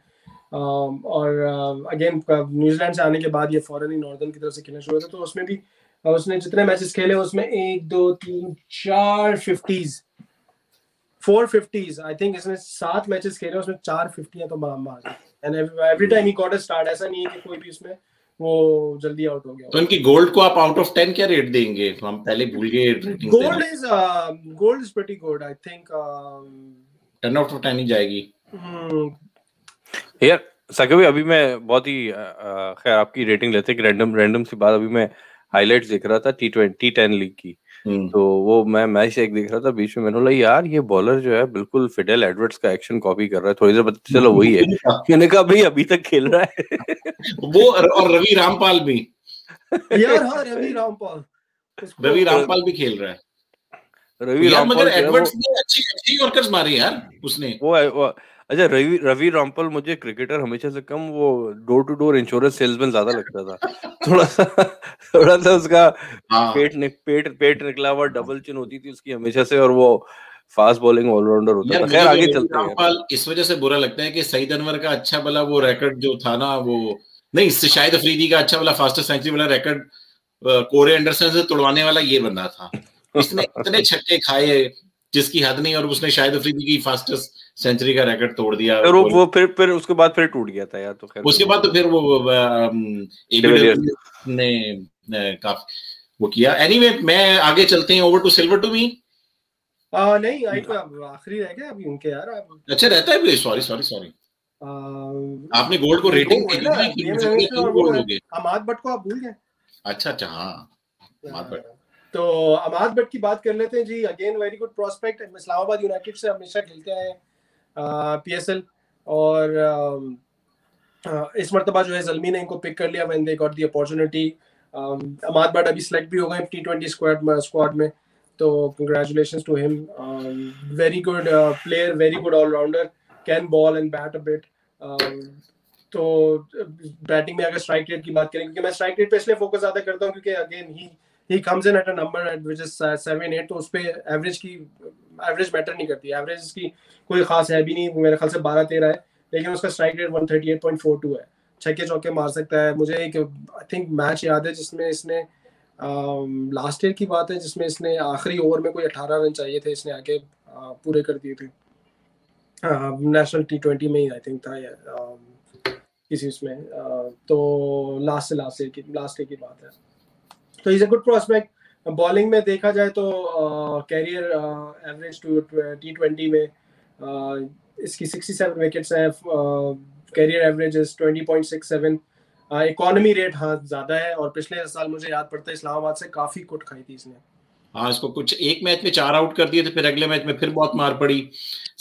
और अगेन न्यूजीलैंड से आने के बाद ये फॉरन ही नॉर्दर्न की तरफ से खेलना शुरू हुआ था। तो उसमें भी उसने जितने मैचेस खेले उसमें 1 2 3 4 50s, आई थिंक इसने 7 मैचेस खेले उसमें 4 50 तो मार, and every time he got a start. ऐसा नहीं है कि कोई भी उसमें वो जल्दी आउट हो गया। तो इनकी गोल्ड को आप आउट ऑफ 10 क्या रेट देंगे? तो हम पहले भूल गए rating. Gold is pretty good, I think 10 out of 10 ही जाएगी। यार साकिब, अभी मैं बहुत ही खैर आपकी रेटिंग लेते हैं कि रैंडम सी बात। अभी मैं हाइलाइट्स देख रहा था T10 लीग की, तो वो मैं मैच एक देख रहा था, बीच में मैंने बोला यार ये बॉलर जो है बिल्कुल फिडेल एडवर्ड्स का एक्शन कॉपी कर रहा है, थोड़ी देर बाद चलो वही है, मैंने कहा भाई अभी तक खेल रहा है वो। और रवि रामपाल भी यार, हाँ रवि रामपाल भी खेल रहा है। रवि रामपाल मगर एडवर्ड्स ने अच्छी यॉर्कर्स मारे यार उसने। वो अच्छा, रवि रामपाल मुझे क्रिकेटर हमेशा से कम वो door to door insurance salesman ज्यादा लगता था। थोड़ा सा उसका पेट निकला हुआ, डबल चिन होती थी उसकी हमेशा से, और वो फास्ट बॉलिंग ऑलराउंडर होता था। खैर आगे चलते हैं। इस वजह से बुरा लगता है कि सईद अनवर का अच्छा भला वो रिकॉर्ड जो था ना, वो नहीं, शाहिद अफरीदी का अच्छा भला फास्टेस्ट सेंचुरी वाला रिकॉर्ड कोरे एंडरसन से तोड़वाने वाला ये बंदा था। इसने इतने छक्के खाए जिसकी हद नहीं, और उसने शाहिद अफरीदी की फास्टेस्ट सेंचुरी का रिकॉर्ड तोड़ दिया। और वो फिर उसके बाद फिर टूट गया था यार। तो खैर उसके बाद तो फिर वो ने काफी वो किया। एनीवे मैं आगे चलते हैं, over to silver to me. नहीं आखिरी रह गया अभी उनके यार। अच्छा रहता है, सॉरी आपने गोल्ड को रेटिंग दी थी, गोल्ड हो गए। अमाद बट को आप भूल गए। अच्छा, हां अमाद बट। तो अमाद बट की बात कर लेते हैं जी। Again very good prospect, Islamabad United से हमेशा खेलते आए हैं PSL, और इस मरतबा जो है ज़ल्मी ने इनको पिक कर लिया when they got the opportunity. Amad Butt अभी सेलेक्ट भी हो गए T20 स्क्वाड में, तो congratulations to him. Very good player, very good allrounder, can bowl and bat a bit. तो बैटिंग में अगर स्ट्राइक रेट की बात करें, क्योंकि मैं स्ट्राइक रेट पे इसलिए फोकस ज़्यादा करता हूँ क्योंकि again he comes in at a number eight which is 7-8, तो उस पे एवरेज मैटर नहीं करती। एवरेज की कोई खास है भी नहीं, मेरे ख्याल से 12-13 है, लेकिन उसका स्ट्राइक रेट 138.42 है। छक्के चौके मार सकता है। मुझे एक आई थिंक मैच याद है जिसमें इसने लास्ट ईयर की बात है, जिसमें इसने आखिरी ओवर में कोई 18 रन चाहिए थे, इसने आके पूरे कर दिए थे। नेशनल T20 में ही आई थिंक था या किसी उसमें, तो लास्ट ईयर की बात है। तो is a good prospect. Bowling में देखा जाए तो कैरियर एवरेज T20 में इसकी 67 विकेट्स हैं, career average is 20.67, economy rate हाँ ज़्यादा है। और पिछले साल मुझे याद पड़ता है इस्लामाबाद से काफ़ी कुट खाई थी इसने। हाँ, इसको कुछ एक मैच में 4 आउट कर दिए थे, फिर अगले मैच में फिर बहुत मार पड़ी,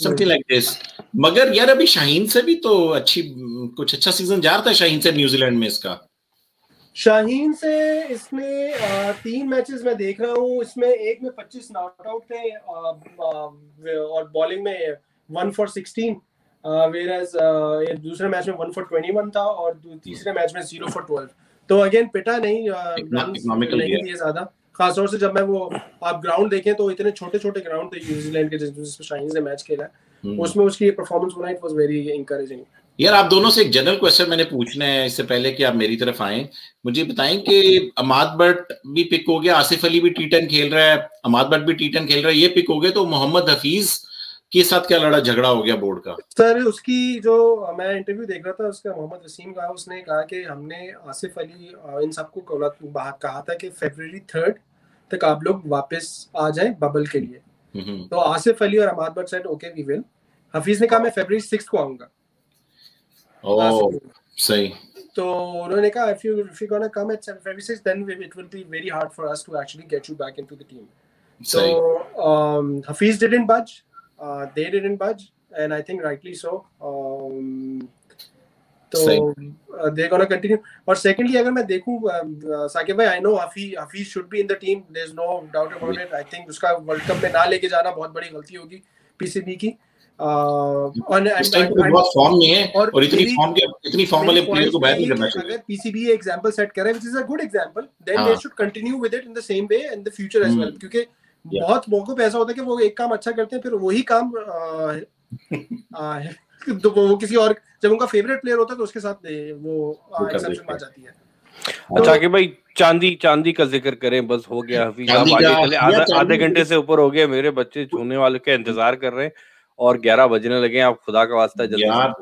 समथिंग लाइक दिस। मगर यार अभी शाहीन से भी तो अच्छा सीजन जा रहा था शाहीन से न्यूजीलैंड में इसका। शाहीन से इसमें 3 मैचेस मैं देख रहा हूँ, इसमें एक में 25 नॉट आउट थे, और बॉलिंग में 1 for 16, whereas दूसरे मैच में 1 for 21 था, और तीसरे मैच में 0 for 12। तो अगेन पिटा नहीं, नहीं दिए ज्यादा। खासतौर से जब मैं वो आप ग्राउंड देखें तो इतने छोटे छोटे ग्राउंड थे न्यूजीलैंड के जिसमें शाहीन ने मैच खेला, उसमें उसकी परफॉर्मेंस बनाई वाज वेरी एनकरेजिंग। यार आप दोनों से एक जनरल क्वेश्चन मैंने पूछना है, इससे पहले कि आप मेरी तरफ आएं मुझे बताएं कि अमाद बट भी पिक हो गया, आसिफ अली भी T10 खेल रहा है, ये पिक हो गए, तो मोहम्मद हफीज के साथ क्या लड़ा झगड़ा हो गया बोर्ड का? सर उसकी जो मैं इंटरव्यू देख रहा था उसका मोहम्मद वसीम का, उसने कहा कि हमने आसिफ अली इन सबको कहा था कि फरवरी 3 तक आप लोग वापस आ जाएं बबल के लिए। तो आसिफ अली और Imad Butt said okay we will. Hafeez ने कहा मैं फरवरी 6 को आऊंगा। ओह सही। तो उन्होंने कहा if you gonna come at February 6 then it will be very hard for us to actually get you back into the team. So Hafeez didn't budge, they didn't budge, and I think rightly so. They're gonna continue. And secondly, अगर मैं देखूं साकिब भाई, I know Hafiz should be in the team. There's no doubt about it. I think उसका World Cup में ना लेके जाना बहुत बड़ी गलती होगी PCB की। इस टाइम पे बहुत फॉर्म नहीं है और इतनी फॉर्म वाले प्लेयर को बैन करना चाहिए। अगर PCB एग्जांपल सेट करे, which is a good example, then they should continue with it in the same way in the future as well. क्योंकि बहुत मौकों पे ऐसा होता है कि वो एक काम अच्छा करते हैं फिर वही काम वो किसी और, जब उनका फेवरेट प्लेयर होता है तो उसके साथ वो एक्सेप्शन आ जाती है। अच्छा कि भाई चांदी का जिक्र करें, बस हो गया हफीज, आधे घंटे से ऊपर हो गया, मेरे बच्चे छूने वाले का इंतजार कर रहे हैं और 11 बजने लगे। आप खुदा का वास्ता जल्दी यार,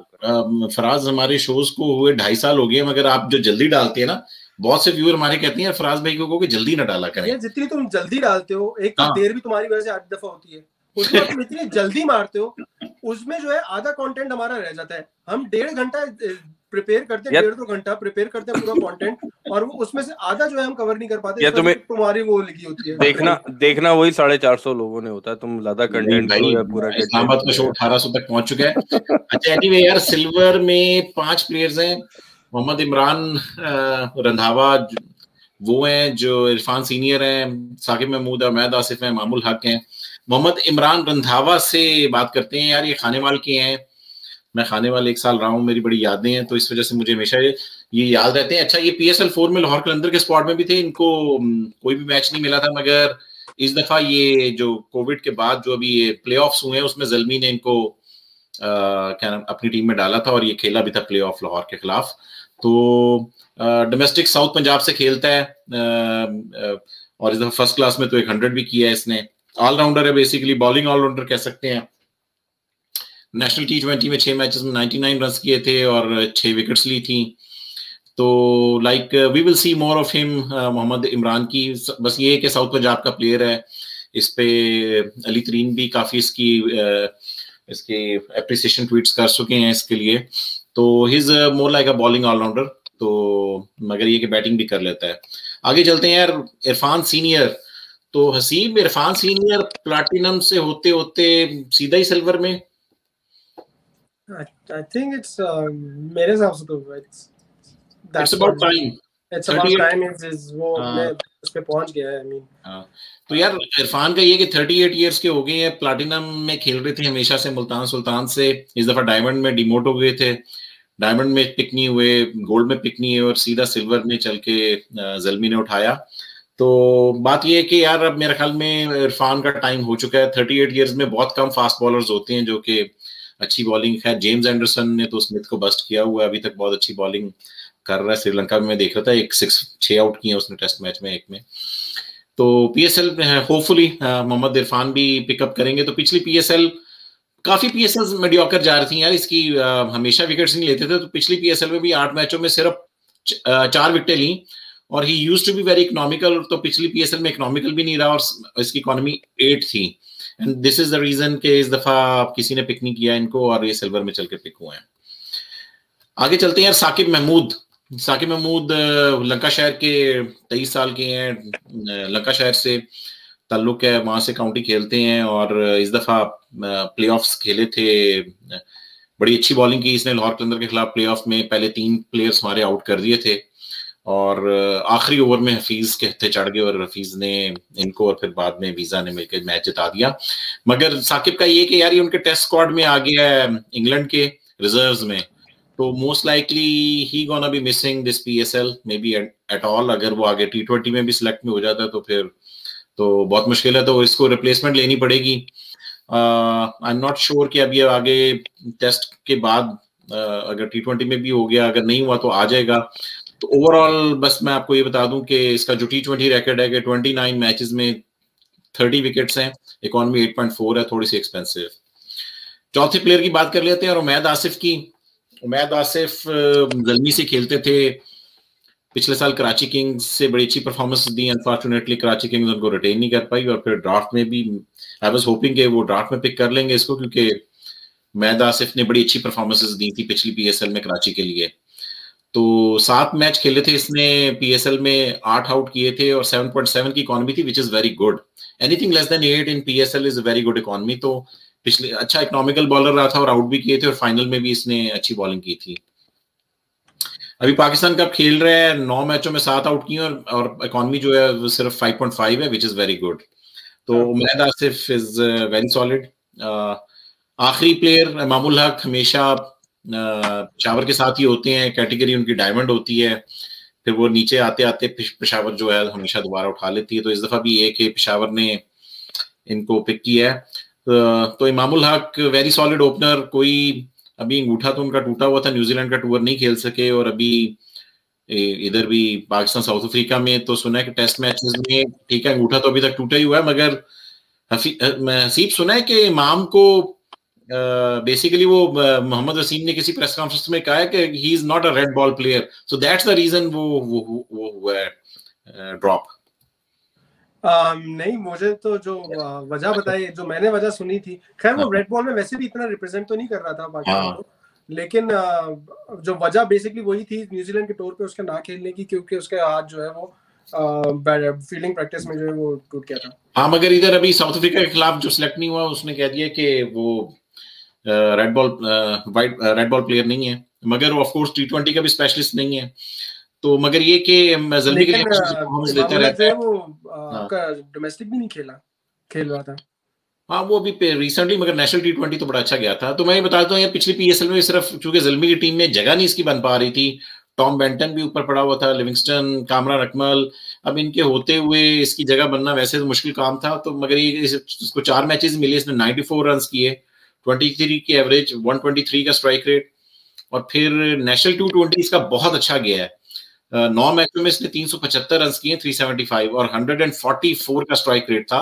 फराज हमारे शोज को हुए 2.5 साल हो गए, मगर आप जो जल्दी डालते हैं ना, बहुत से व्यूअर हमारे कहते हैं फराज भाई को जल्दी ना डाला करें। यार जितनी तुम जल्दी डालते हो, एक देर भी तुम्हारी वजह से 8 दफा होती है, उसमें तुम इतनी जल्दी मारते हो, उसमें जो है आधा कंटेंट हमारा रह जाता है। हम 1.5 घंटा प्रिपेयर करते हैं, 1.5-2 घंटा प्रिपेयर करते हैं पूरा कंटेंट, और उसमें से आधा जो है हम कवर नहीं कर पाते। तुम्हारी वो लिखी होती है, देखना वही 450 लोगों ने होता है। तुम ज्यादा कंटेंट पूरा इस्लामाबाद का शो 1800 तक पहुंच चुका है। अच्छा एनीवे यार, सिल्वर में 5 प्लेयर्स हैं, मोहम्मद इमरान रंधावा वो हैं जो इरफान सीनियर हैं, साकिब महमूद, अहमद आसिफ हैं, इमाम उल हक हैं। मोहम्मद इमरान रंधावा से बात करते हैं। यार ये खानेवाल के हैं, मैं खानेवाल 1 साल रहा हूँ, मेरी बड़ी यादें हैं, तो इस वजह से मुझे हमेशा ये याद रहते हैं। अच्छा ये PSL 4 में लाहौर कलंदर के स्पॉट में भी थे, इनको कोई भी मैच नहीं मिला था, मगर इस दफा ये जो कोविड के बाद जो अभी ये प्लेऑफ्स हुए हैं उसमें जल्मी ने इनको अपनी टीम में डाला था और ये खेला भी था प्लेऑफ लाहौर के खिलाफ। तो डोमेस्टिक साउथ पंजाब से खेलता है और इस दफा फर्स्ट क्लास में तो 100 भी किया है इसने। ऑलराउंडर है बेसिकली, बॉलिंग ऑलराउंडर कह सकते हैं। नेशनल T20 में 6 मैचेस में 99 रन किए थे और 6 विकेट्स ली थी। तो like we will see more of him. Mohammad Imran की बस ये है कि साउथ पंजाब का प्लेयर है, इस पे अली तरीन भी काफी इसके एप्रिसिएशन ट्वीट्स कर चुके हैं इसके लिए। तो his more like a bowling allrounder, तो मगर ये कि बैटिंग भी कर लेता है। आगे चलते हैं यार, इरफान सीनियर। तो हसीब, इरफान सीनियर प्लैटिनम से होते होते सीधा ही सिल्वर में। I think it's मेरे हिसाब से तो it's about time. It's about time is वो उस पे पहुंच गया है। I mean तो यार इरफान का ये कि 38 years के हो गए हैं, प्लैटिनम में खेल रहे थे हमेशा से, मुल्तान सुल्तान से। इस दफा डायमंड में डिमोट हो गए थे, डायमंड में पिक नहीं हुए, गोल्ड में पिक नहीं हुए और सीधा सिल्वर में चल के जल्मी ने उठाया। तो बात ये है कि यार अब मेरे ख्याल में इरफान का टाइम हो चुका है। 38 years में बहुत कम फास्ट बॉलर्स होते हैं जो कि अच्छी बॉलिंग है। जेम्स एंडरसन ने तो स्मिथ को बस्ट किया हुआ है, अभी तक बहुत अच्छी बॉलिंग कर रहा है। श्रीलंका में मैं देख रहा था 6 आउट किए उसने टेस्ट मैच में 1 में। तो PSL होपफुली मोहम्मद इरफान भी पिकअप करेंगे। तो पिछली PSL काफी PSL मेडियोकर जा रही थी यार, इसकी हमेशा विकेट्स नहीं लेते थे। तो पिछली PSL में भी 8 मैचों में सिर्फ 4 विकेटें ली और he used to be very economical. तो पिछली PSL में इकोनॉमिकल भी नहीं रहा और इसकी इकोनॉमी 8 थी। And this is the reason के इस दफा किसी ने पिक नहीं किया इनको और ये सिल्वर में चल के पिक हुए हैं। आगे चलते हैं यार, साकिब महमूद लंकाशायर के 23 साल के हैं, लंकाशायर से ताल्लुक है, वहां से काउंटी खेलते हैं और इस दफा प्लेऑफ्स खेले थे। बड़ी अच्छी बॉलिंग की इसने लाहौर कलंदर के खिलाफ प्लेऑफ में, पहले 3 प्लेयर्स हमारे आउट कर दिए थे और आखिरी ओवर में हफीज के हत्थे चढ़ गए और हफीज ने इनको और फिर बाद में वीजा ने मिलकर मैच जिता दिया। मगर साकिब का ये कि यार ये उनके टेस्ट स्क्वाड में आ गया है इंग्लैंड के रिजर्व्स में, तो most likely he gonna be missing this PSL may B at all. अगर वो आगे T20 में भी सिलेक्ट में हो जाता है तो फिर तो बहुत मुश्किल है, तो इसको रिप्लेसमेंट लेनी पड़ेगी। आई एम नॉट श्योर कि अब ये आगे टेस्ट के बाद अगर T20 में भी हो गया, अगर नहीं हुआ तो आ जाएगा। तो ओवरऑल बस मैं आपको ये बता दूं कि इसका जो T20 रैकेट है कि 29 मैचेस में 30 विकेट्स हैं, इकोनॉमी 8.4 है, थोड़ी सी एक्सपेंसिव। चौथे प्लेयर की बात कर लेते हैं और उमैद आसिफ की। उमैद आसिफ जल्मी से खेलते थे, पिछले साल कराची किंग्स से बड़ी अच्छी परफॉर्मेंस दी, अनफॉर्चुनेटली कराची किंग्स उनको रिटेन नहीं कर पाई और फिर ड्राफ्ट में भी आई वाज होपिंग कि वो ड्राफ्ट में पिक कर लेंगे इसको, क्योंकि उमैद आसिफ ने बड़ी अच्छी परफॉर्मेंसेस दी थी पिछली पीएसएल में कराची के लिए। तो 7 मैच खेले थे इसने पीएसएल में, 8 आउट किए थे और 7.7 की इकोनॉमी थी, which is very good. Anything less than 8 in PSL is a very good economy. तो पिछले अच्छा इकोनॉमिकल बॉलर रहा था और आउट भी किए थे और फाइनल में भी इसने अच्छी बॉलिंग की थी। अभी पाकिस्तान कप खेल रहे हैं, 9 मैचों में 7 आउट किए और इकोनॉमी जो है वो सिर्फ 5.5 है, विच इज वेरी गुड। तो Umaid Asif is very solid. आखिरी प्लेयर इमाम उल हक, हमेशा पेशावर के साथ ही होते हैं, कैटेगरी उनकी डायमंड होती है, फिर वो नीचे आते आते पेशावर जो है हमेशा दोबारा उठा लेती है। तो इस दफा भी एक है, पेशावर ने इनको पिक किया है। तो इमाम उल हक वेरी सॉलिड ओपनर, कोई अभी अंगूठा तो उनका टूटा हुआ था, न्यूजीलैंड का टूर नहीं खेल सके और अभी इधर भी पाकिस्तान साउथ अफ्रीका में तो सुना है कि टेस्ट मैचेस में ठीक है अंगूठा तो अभी तक टूटा ही हुआ है, मगर हसीब सुना है कि इमाम को बेसिकली वो मोहम्मद वसीम ने किसी प्रेस कॉन्फ्रेंस में कहा है कि he is not a red ball player, so that's the reason वो हुआ है ड्रॉप। नहीं, मुझे तो जो वजह बताई, जो मैंने वजह सुनी थी, खैर वो रेड बॉल में वैसे भी इतना रिप्रेजेंट तो नहीं कर रहा था पाकिस्तान को, लेकिन जो वजह बेसिकली वही थी न्यूजीलैंड के टूर पे उसके ना खेलने की, क्योंकि उसके हाथ जो है वो फील्डिंग प्रैक्टिस में जो है वो टूट गया था। हाँ, मगर इधर अभी साउथ अफ्रीका के खिलाफ जो सिलेक्ट नहीं हुआ उसने कह दिया कि वो रेड बॉल प्लेयर नहीं है, मगर वो ऑफ कोर्स टी20 का भी स्पेशलिस्ट नहीं है। तो मगर ये कि जल्दी के लिए परफॉर्मेंस देते रहते हैं, वो आपका डोमेस्टिक भी नहीं खेल रहा था। हाँ, वो अभी रिसेंटली, मगर नेशनल टी20 तो बड़ा अच्छा गया था। तो मैं ये बताता हूँ, पिछली पीएसएल में सिर्फ चूंकि जल्मी की टीम में जगह नहीं इसकी बन पा रही थी, टॉम बेंटन भी ऊपर पड़ा हुआ था, लिविंगस्टन, कामरान अकमल, अब इनके होते हुए इसकी जगह बनना वैसे तो मुश्किल काम था। तो मगर ये इसको 4 मैचेस मिले, इसने 94 रन किए, 23 की एवरेज, 123 का स्ट्राइक रेट, और फिर नेशनल टी20 इसका बहुत अच्छा गया है। 9 मैचों में इसने 375 रन किए, 375 और 144 का स्ट्राइक रेट था,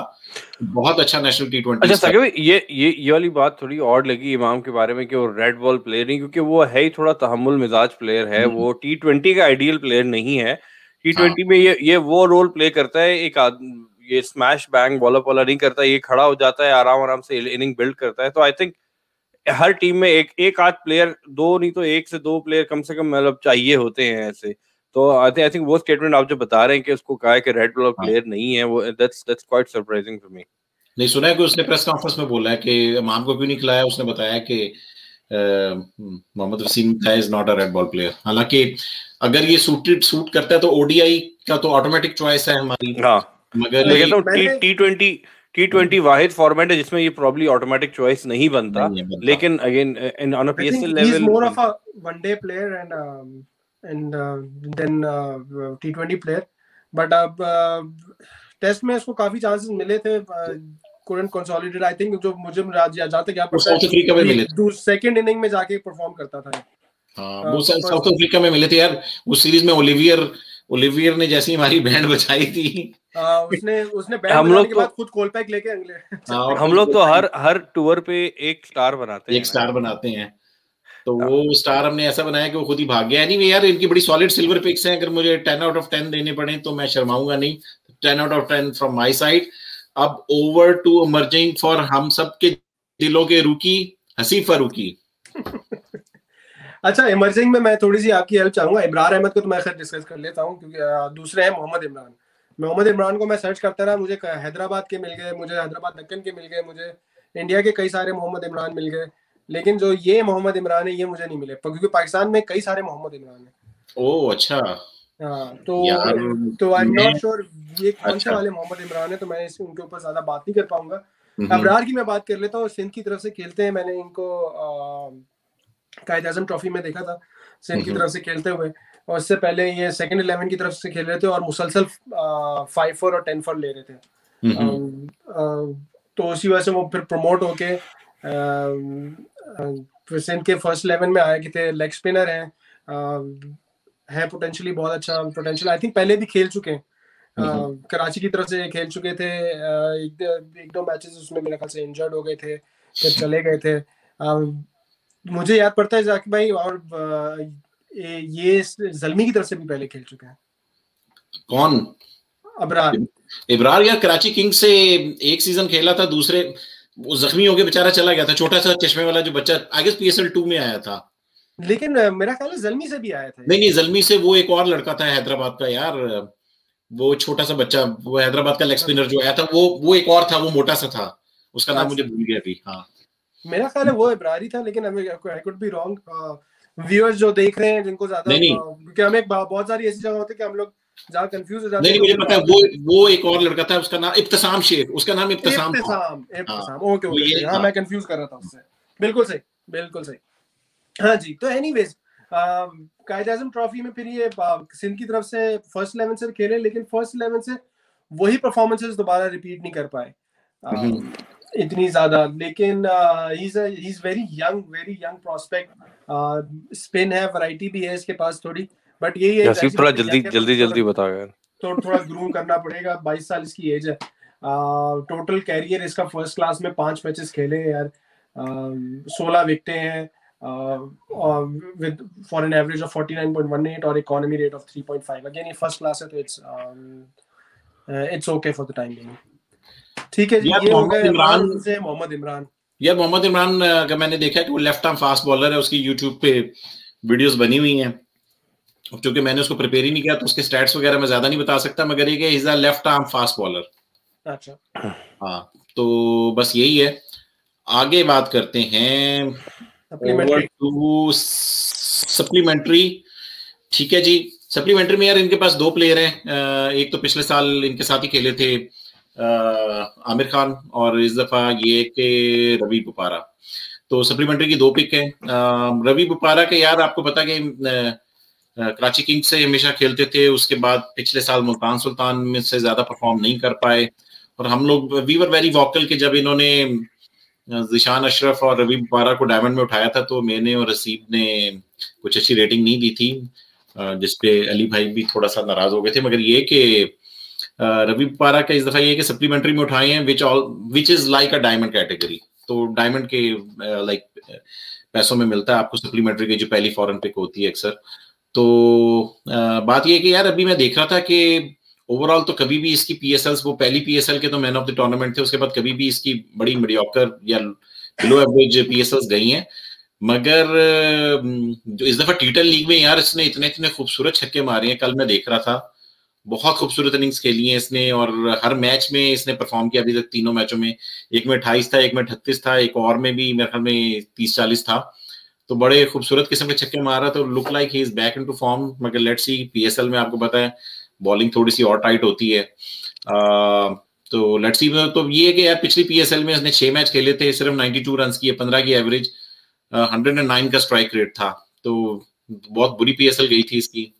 बहुत अच्छा नेशनल टी20। अच्छा साकिब, ये वाली बात थोड़ी और लगी इमाम के बारे में कि वो रेड बॉल प्लेयर नहीं, क्योंकि वो है ही थोड़ा तहम्मुल मिजाज प्लेयर है, वो टी20 का आइडियल प्लेयर नहीं है। टी20 में ये वो रोल प्ले करता है, एक ये स्मैश बैंग बॉलअप वाला नहीं करता, ये खड़ा हो जाता है, आराम से इनिंग बिल्ड करता है। तो आई थिंक हर टीम में एक आध प्लेयर, दो नहीं तो 1 से 2 प्लेयर कम से कम मतलब चाहिए होते हैं ऐसे। तो आई थिंक वो स्टेटमेंट आप जो बता रहे हैं कि उसको कहा है कि रेड बॉल प्लेयर नहीं है, वो that's quite surprising for me. नहीं सुना है कि उसने प्रेस कॉन्फ्रेंस में बोला है कि इमाम को क्यों नहीं खिलाया, उसने बताया कि Mohammad Wasim is not a red ball player. हालांकि अगर ये सूट करता है तो ओडीआई का तो ऑटोमेटिक चॉइस है हमारी, मगर टी20 वाहिद फॉर्मेट है जिसमें ये प्रॉब्ली ऑटोमेटिक चॉइस नहीं बनता, लेकिन again in on a PSL level he is more of a one day player and than T20 player. But अब टेस्ट में इसको काफी चांसेस मिले थे, कुडंट कंसोलिडेट। आई थिंक जो मुझे जहां तक याद पड़ता है सेकंड इनिंग में जाके परफॉर्म करता था। हां, वो साउथ अफ्रीका में मिले थे यार, उस सीरीज में ओलिवियर ने जैसी हमारी बैंड बचाई थी, उसने हम लोग तो, खुद कॉल पैक लेके हम लोग तो हर टूर पे एक स्टार बनाते हैं। तो वो स्टार हमने ऐसा बनाया कि वो खुद ही भाग गया। एनीवे यार, इनकी बड़ी सॉलिड सिल्वर पिक्स हैं, अगर मुझे 10 out of 10 देने पड़े तो मैं शर्माऊंगा नहीं, 10 out of 10 from my side. अब ओवर टू इमर्जिंग फॉर हम सब के दिलों के रूकी हसीब फारूकी। अच्छा, इमर्जिंग में मैं थोड़ी सी आपकी हेल्प चाहूंगा। इमरान अहमद को तो मैं खैर डिस्कस कर लेता हूँ, क्योंकि दूसरे हैं मोहम्मद इमरान को मैं सर्च करता रहा, मुझे हैदराबाद के मिल गए, मुझे हैदराबाद दक्कन के मिल गए, मुझे इंडिया के कई सारे मोहम्मद इमरान मिल गए, लेकिन जो ये मोहम्मद इमरान है ये मुझे नहीं मिले, क्योंकि पाकिस्तान में कई सारे मोहम्मद इमरान हैं। ओह अच्छा। हाँ, तो आई एम नॉट श्योर ये कौन से वाले मोहम्मद इमरान है, तो मैं उनके ऊपर ज्यादा बात नहीं कर पाऊंगा। अबरार की मैं बात कर लेता हूँ, सिंध की तरफ से खेलते हैं, मैंने इनको कायद-ए-आज़म ट्रॉफी में देखा था सिंध की तरफ से खेलते हुए, और इससे पहले ये सेकंड 11 की तरफ से खेल रहे थे और मुसलसल 5 for और 10 for ले रहे थे। तो उसी वजह से वो फिर प्रमोट होके सिंध के फर्स्ट 11 में आए कि थे। लेग स्पिनर हैं पोटेंशियली बहुत अच्छा पोटेंशियल, आई थिंक पहले भी खेल चुके हैं, कराची की तरफ से खेल चुके थे, 1-2 मैचेस उसमें मेरे ख्याल से इंजर्ड हो गए थे, फिर चले गए थे। मुझे याद पड़ता है जाकिब भाई, और ये जल्मी की तरफ से भी पहले खेल चुके हैं। कौन? अबरार। इबरार यार कराची किंग्स से एक सीजन खेला था, दूसरे वो जख्मी होके बेचारा चला गया था, छोटा सा चश्मे वाला जो बच्चा, आगे पीएसएल 2 में आया था। लेकिन मेरा ख्याल है जल्मी से भी आया था। नहीं नहीं, जल्मी से वो एक और लड़का था हैदराबाद का यार, वो छोटा सा बच्चा, वो हैदराबाद का लेग स्पिनर जो आया था, वो एक और था, वो मोटा सा था, उसका नाम मुझे भूल गया अभी। हाँ मेरा ख्याल है वो इब्रारी था, लेकिन I could be wrong. Viewers जो देख रहे हैं जिनको ज्यादा, क्योंकि हमें बहुत सारी ऐसी जगह होती है कि हम लोग ज्यादा कंफ्यूज हो जाते हैं। नहीं मुझे पता है, वो एक और लड़का था, उसका नाम इब्तिसाम शेख, उसका नाम इब्तिसाम था। ओके ओके, हां मैं कंफ्यूज कर रहा था उससे। बिल्कुल सही, बिल्कुल सही। हाँ जी, तो एनीवेज कायदे आजम ट्रॉफी में फिर ये सिंध की तरफ से फर्स्ट 11 से खेले, लेकिन फर्स्ट 11 से वही परफॉर्मेंसेस दोबारा रिपीट नहीं कर पाए इतनी ज्यादा। लेकिन he is very young prospect, spin है, वैरायटी भी है इसके पास थोड़ी, बट यही है कि थोड़ा जल्दी बता यार, तो थोड़ा ग्रूम करना पड़ेगा। 22 साल इसकी एज है। टोटल कैरियर इसका फर्स्ट क्लास में 5 मैचेस खेले यार, 16 विकेटें हैं with for an average of 49.18 और economy rate of 3.5। again ये first class है, तो it's okay for the time being। ठीक है जी, ये हो गए इमरान से मोहम्मद इमरान। यार मोहम्मद इमरान का मैंने देखा है कि वो लेफ्ट आर्म फास्ट बॉलर है, उसकी YouTube पे वीडियोस बनी हुई हैं। अब क्योंकि मैंने उसको प्रिपेयर ही नहीं किया, तो उसके स्टैट्स वगैरह मैं ज्यादा नहीं बता सकता, मगर ये कि is a left arm fast bowler. अच्छा हां, तो बस यही है। आगे बात करते हैं सप्लीमेंट्री। ठीक है जी, सप्लीमेंट्री में यार इनके पास 2 प्लेयर हैं, एक तो पिछले साल इनके साथ ही खेले थे आमिर खान, और इस दफा ये के रवि बोपारा। तो सप्लीमेंट्री की 2 पिक हैं। रवि बोपारा के यार आपको पता कि कराची किंग्स से हमेशा खेलते थे, उसके बाद पिछले साल मुल्तान सुल्तान में से ज्यादा परफॉर्म नहीं कर पाए, और हम लोग वी वर वेरी वोकल के जब इन्होंने जिशान अशरफ और रवि बोपारा को डायमंड में उठाया था, तो मैंने और रसीब ने कुछ अच्छी रेटिंग नहीं दी थी, जिसपे अली भाई भी थोड़ा सा नाराज हो गए थे। मगर ये कि रवि बोपारा का इस दफा ये कि सप्लीमेंट्री में उठाए हैं, which is like a diamond category, तो डायमंड के लाइक पैसों में मिलता है आपको सप्लीमेंट्री की जो पहली फॉरेन पिक होती है अक्सर। तो बात यह कि यार अभी मैं देख रहा था कि ओवरऑल तो कभी भी इसकी पीएसएल, वो पहली पीएसएल के तो मैन ऑफ द टूर्नामेंट थे, उसके बाद कभी भी इसकी बड़ी मीडियोकर या बिलो एवरेज पीएसएल गई हैं, मगर जो इस दफा टी10 लीग में यार इसने इतने खूबसूरत छक्के मारे हैं। कल मैं देख रहा था, बहुत खूबसूरत इनिंग्स खेली है इसने, और हर मैच में इसने परफॉर्म किया अभी तक तीनों मैचों में। एक में 28 था, एक में 38 था, एक और में भी मेरे ख्याल में 30-40 था, तो बड़े खूबसूरत किस्म के छक्के मारा, तो look like he is back into form. मगर लेट्स सी, पीएसएल में आपको पता है बॉलिंग थोड़ी सी और टाइट होती है, तो लेट्स सी। तो ये कि यार पिछली पीएसएल में इसने 6 मैच खेले थे, सिर्फ 92 रन किए, 15 की एवरेज, 109 का स्ट्राइक रेट था, तो बहुत बुरी पीएसएल गई थी इसकी।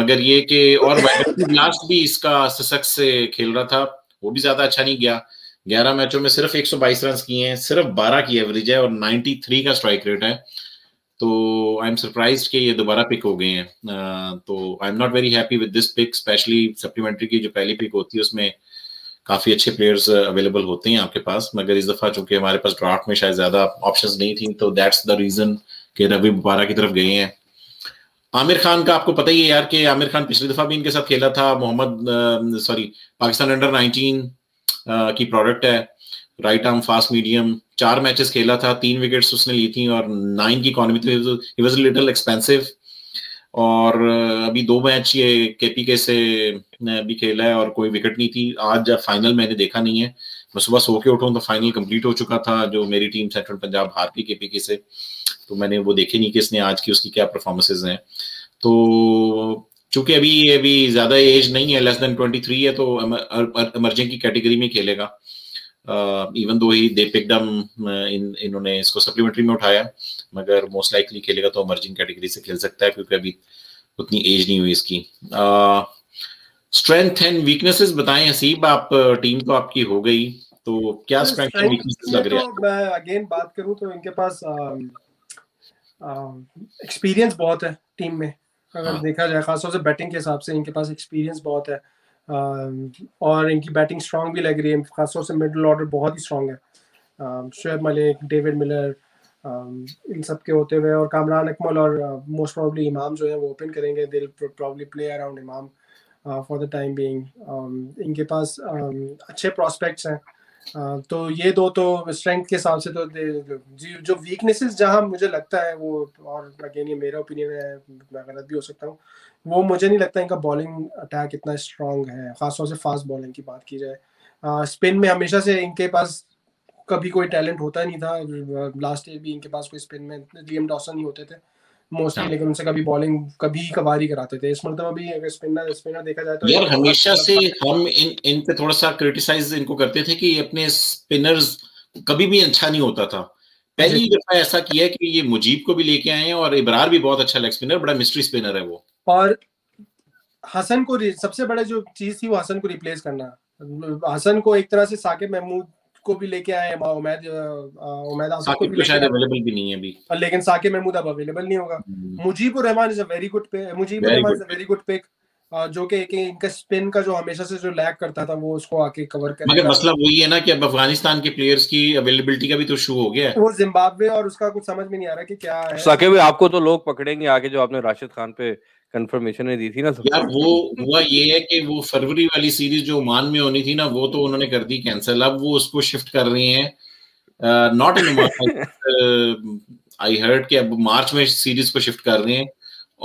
मगर ये कि और लास्ट भी इसका सशक्स से खेल रहा था, वो भी ज्यादा अच्छा नहीं गया, 11 मैचों में सिर्फ 122 रन किए हैं, सिर्फ 12 की एवरेज है, और 93 का स्ट्राइक रेट है। तो आई एम सरप्राइज्ड कि ये दोबारा पिक हो गए हैं, तो I am not very happy with this pick, specially supplementary की जो पहली पिक होती है उसमें काफी अच्छे प्लेयर्स अवेलेबल होते हैं आपके पास, मगर इस दफा चूंकि हमारे पास ड्राफ्ट में शायद ज्यादा ऑप्शंस नहीं थी, तो दैट्स द रीजन कि रवि बोपारा की तरफ गए हैं। आमिर खान का आपको पता ही है यार कि आमिर खान पिछली दफा भी इनके साथ खेला था, पाकिस्तान अंडर 19 की प्रोडक्ट है, right arm fast medium, 4 matches खेला था, 3 विकेट्स उसने ली थी, और 9 की इकोनॉमी, तो ही वाज लिटिल एक्सपेंसिव। और अभी 2 मैच ये केपीके से भी खेला है और कोई विकेट नहीं थी। आज फाइनल मैंने देखा नहीं है, मैं सुबह सो के उठा तो फाइनल कंप्लीट हो चुका था, जो मेरी टीम सेंट्रल पंजाब हार पी केपीके से, तो मैंने वो देखे नहीं कि इसने आज की उसकी क्या परफॉर्मेंसेज हैं। तो चूंकि अभी ज्यादा एज नहीं है, लेस देन 23 है, तो इमर्जिंग की कैटेगरी में खेलेगा। Even though he they picked him, इन्होंने इसको सप्लीमेंट्री में उठाया, मगर मोस्ट लाइकली खेलेगा तो इमर्जिंग कैटेगरी से खेल सकता है, क्योंकि अभी उतनी एज नहीं हुई इसकी। स्ट्रेंथ एंड वीकनेसेस बताएं हसीब आप, टीम तो आपकी हो गई, तो क्या स्ट्रेंथ एंड वीकनेसेस लग रहे हैं? तो मैं अगेन बात करूं तो इनके पास एक्सपीरियंस बहुत है टीम में, अगर देखा जाए खासतौर से बैटिंग के हिसाब से इनके पास एक्सपीरियंस बहुत है, और इनकी बैटिंग स्ट्रांग भी लग रही है, खासतौर से मिडिल ऑर्डर बहुत ही स्ट्रांग है। शोएब मलिक, डेविड मिलर, इन सब के होते हुए, और कामरान अकमल और मोस्ट प्रॉब्ली इमाम जो है वो ओपन करेंगे, they probably play around Imam for the time being. इनके पास अच्छे प्रॉस्पेक्ट्स हैं, तो ये दो तो स्ट्रेंथ के हिसाब से तो जो वीकनेसेस जहां मुझे लगता है वो, और अगेन ये मेरा ओपिनियन है, मैं गलत भी हो सकता हूँ, वो मुझे नहीं लगता इनका बॉलिंग अटैक इतना स्ट्रांग है, खासतौर से फास्ट बॉलिंग की बात की जाए। स्पिन में हमेशा से इनके पास कभी कोई टैलेंट होता नहीं था, लास्ट ईयर भी इनके पास कोई स्पिन में लियम डॉसन ही होते थे मोस्टली, लेकिन उनसे कभी बॉलिंग कभी कबारी कराते थे। इस मतलब भी अगर स्पिनर देखा जाए तो यार हमेशा से हम इन पे थोड़ा सा क्रिटिसाइज इनको करते थे कि अपने स्पिनर्स कभी भी अच्छा नहीं होता था। पहली दफा ऐसा किया कि ये मुजीब को भी लेके आए हैं, और इब्रार भी बहुत अच्छा लेग स्पिनर, बड़ा मिस्ट्री स्पिनर है वो, और हसन को सबसे बड़ा जो चीज थी वो हसन को रिप्लेस करना। हसन को एक तरह से साकिब महमूद को भी लेके आए, उमैद आसिफ को भी शायद अवेलेबल भी नहीं है अभी, लेकिन साकिब महमूद अब अवेलेबल नहीं होगा। Mujeeb ur Rahman is a very good pick, Mujeeb ur Rahman is a very good pick, जो कि इनका स्पिन का जो हमेशा से जो लैग करता था वो उसको आके कवर कर। मगर मसला वही है ना कि अब अफगानिस्तान के प्लेयर्स की अवेलेबिलिटी का भी तो इशू हो गया है, वो जिम्बाब्वे और उसका कुछ समझ में नहीं आ रहा कि क्या है। साकिब आपको तो लोग पकड़ेंगे आके, जो आपने राशिद खान पे कंफर्मेशन ने दी थी ना यार, वो हुआ ये है कि वो फरवरी वाली सीरीज जो ओमान में होनी थी ना, वो तो उन्होंने कर दी कैंसिल, अब वो उसको शिफ्ट कर रहे हैं, नॉट इन आई हर्ड कि अब मार्च में सीरीज को शिफ्ट कर रहे हैं,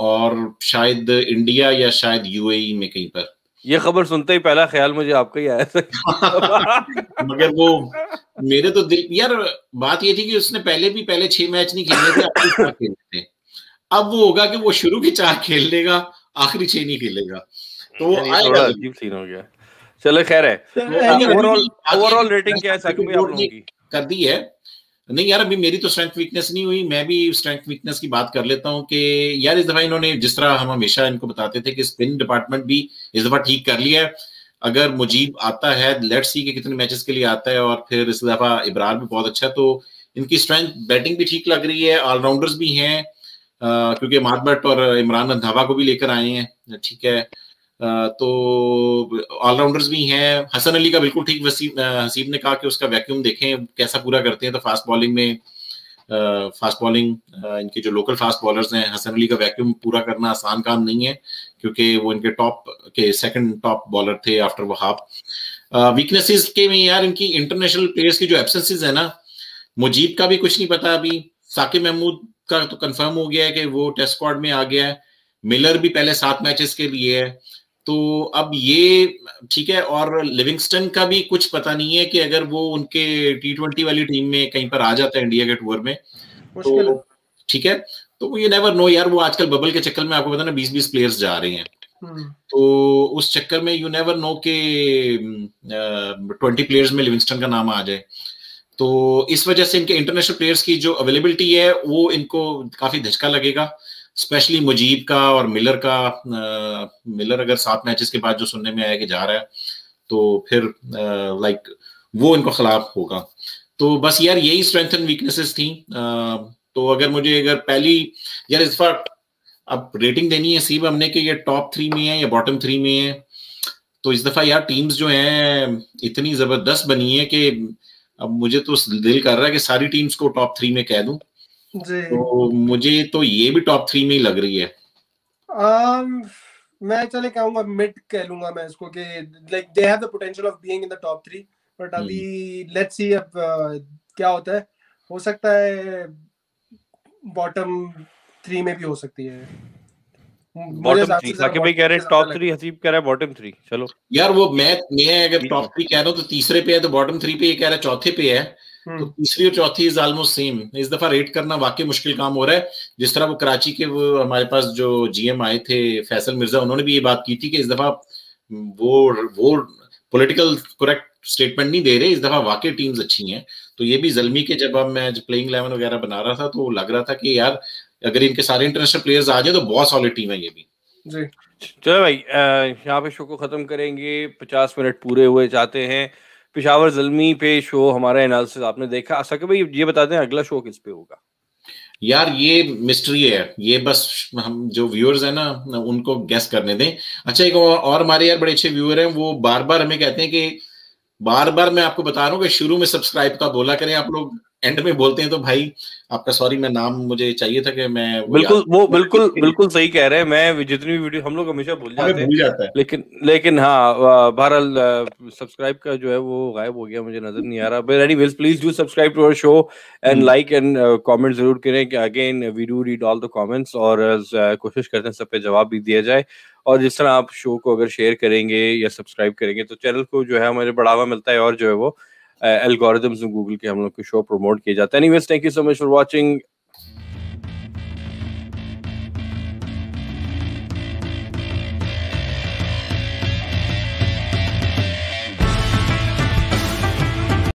और शायद इंडिया या शायद यूएई में कहीं पर। ये खबर सुनते ही पहला ख्याल मुझे आपका ही आया था मगर वो मेरे तो दिल यार, बात ये थी कि उसने पहले 6 मैच नहीं खेले थे, अब वो होगा कि वो शुरू की 4 खेल लेगा, आखिरी 6 नहीं खेलेगा, तो आएगा अजीब सीन हो गया। चलो खैर है, ओवरऑल रेटिंग क्या है साकिब भाई आप लोगों की? कर दी है नहीं यार, अभी मेरी तो स्ट्रेंथ वीकनेस नहीं हुई, मैं भी स्ट्रेंथ वीकनेस की बात कर लेता हूँ कि यार इस दफा इन्होंने, जिस तरह हम हमेशा इनको बताते थे कि स्पिन डिपार्टमेंट भी इस दफा ठीक कर लिया है। अगर मुजीब आता है, लेट्स सी कि कितने मैचेस के लिए आता है, और फिर इस दफा इब्रार भी बहुत अच्छा, तो इनकी स्ट्रेंथ बैटिंग भी ठीक लग रही है, ऑलराउंडर्स भी हैं, क्योंकि इमाद बट और इमरान रंधावा को भी लेकर आए हैं, ठीक है, तो ऑलराउंडर्स भी हैं। हसन अली का बिल्कुल ठीक, हसीब ने कहा कि उसका वैक्यूम देखें कैसा पूरा करते हैं, तो फास्ट बॉलिंग में इनके जो लोकल फास्ट बॉलर्स हैं, हसन अली का वैक्यूम पूरा करना आसान काम नहीं है, क्योंकि वो इनके सेकंड टॉप बॉलर थे आफ्टर वहाब। वीकनेसेस के में यार इनकी इंटरनेशनल प्लेयर्स की जो एब्सेंसेज है ना, मुजीब का भी कुछ नहीं पता अभी, साकिब महमूद का तो कंफर्म हो गया है कि वो टेस्ट स्क्वाड में आ गया है, मिलर भी पहले 7 मैचेस के लिए है, तो अब ये ठीक है, और लिविंगस्टन का भी कुछ पता नहीं है कि अगर वो उनके T20 वाली टीम में कहीं पर आ जाता है इंडिया के टूर में तो ठीक है, तो यू नेवर नो यार, वो आजकल बबल के चक्कर में आपको पता ना 20-20 प्लेयर्स जा रहे हैं, तो उस चक्कर में यू नेवर नो के 20 प्लेयर्स में लिविंगस्टन का नाम आ जाए, तो इस वजह से इनके इंटरनेशनल प्लेयर्स की जो अवेलेबिलिटी है वो इनको काफी धचका लगेगा, स्पेशली मुजीब का और मिलर का। मिलर अगर 7 मैचेस के बाद जो सुनने में आया कि जा रहा है, तो फिर लाइक वो इनको खिलाफ होगा। तो बस यार यही स्ट्रेंथ एंड वीकनेसेस थी। तो अगर मुझे पहली यार इस बार अब रेटिंग देनी है सीब हमने कि ये टॉप 3 में है या बॉटम 3 में है, तो इस दफा यार टीम्स जो है इतनी जबरदस्त बनी है कि अब मुझे तो दिल कर रहा है कि सारी टीम्स को टॉप 3 में कह दूं, तो मुझे तो ये भी टॉप 3 में ही लग रही है। मैं चले कहूंगा मिड कह लूंगा मैं इसको, कि like they have the potential of being in the top 3, but अभी लेट्स सी अब क्या होता है, हो सकता है बॉटम 3 में भी हो सकती है। साकिब भाई कह रहे हैं टॉप 3, हसीब कह रहा है बॉटम 3। चलो यार वो मैं अगर टॉप 3 कह रहा हूँ तो तीसरे पे है, तो बॉटम 3 पे ये कह रहा है, चौथे पे है, तो तीसरी और चौथी इज ऑलमोस्ट सेम। इस दफा रेट करना वाकई मुश्किल काम हो रहा है। जिस तरह वो कराची के हमारे पास जो GM आए थे फैसल मिर्जा, उन्होंने भी ये बात की थी कि इस दफा वो पॉलिटिकल करेक्ट स्टेटमेंट नहीं दे रहे, इस दफा वाकई टीम्स अच्छी हैं। तो ये भी जल्मी के जब मैं प्लेइंग 11 वगैरह बना रहा था तो लग रहा था कि यार अगर इनके सारे इंटरनेशनल प्लेयर्स आ जाए तो बहुत सॉलिड टीम है ये भी। जी चलो भाई, यहाँ पे शो को खत्म करेंगे, 50 मिनट पूरे हुए चाहते हैं। पेशावर ज़ल्मी पे शो हमारा एनालिसिस आपने देखा। साकिब भाई ये बता दें अगला शो किस पे होगा? यार ये मिस्ट्री है, ये बस हम जो व्यूअर्स है ना उनको गेस करने दें। अच्छा एक और हमारे यार बड़े अच्छे व्यूअर हैं, वो बार बार हमें कहते हैं कि बार बार मैं आपको बता रहा हूँ कि शुरू में सब्सक्राइब का बोला करें आप लोग, एंड में बोलते हैं तो भाई आपका सॉरी मैं नाम मुझे चाहिए था कि मैं बिल्कुल सही कह रहे हैं। मैं जितनी भी वीडियो हम लोग हमेशा भूल जाते हैं लेकिन हाँ बहरहाल सब्सक्राइब का जो है वो गायब हो गया, मुझे नजर नहीं आ रहा। But anyways please do subscribe to our show and like and comment जरूर करें। Again we do read all the comments और कोशिश करते हैं सब पे जवाब भी दिया जाए। और जिस तरह आप शो को अगर शेयर करेंगे या सब्सक्राइब करेंगे तो चैनल को जो है हमारे बढ़ावा मिलता है और जो है वो एल्गोरिथम्स गूगल के हम लोग को शो प्रमोट किया जाता है। Anyways thank you so much for watching.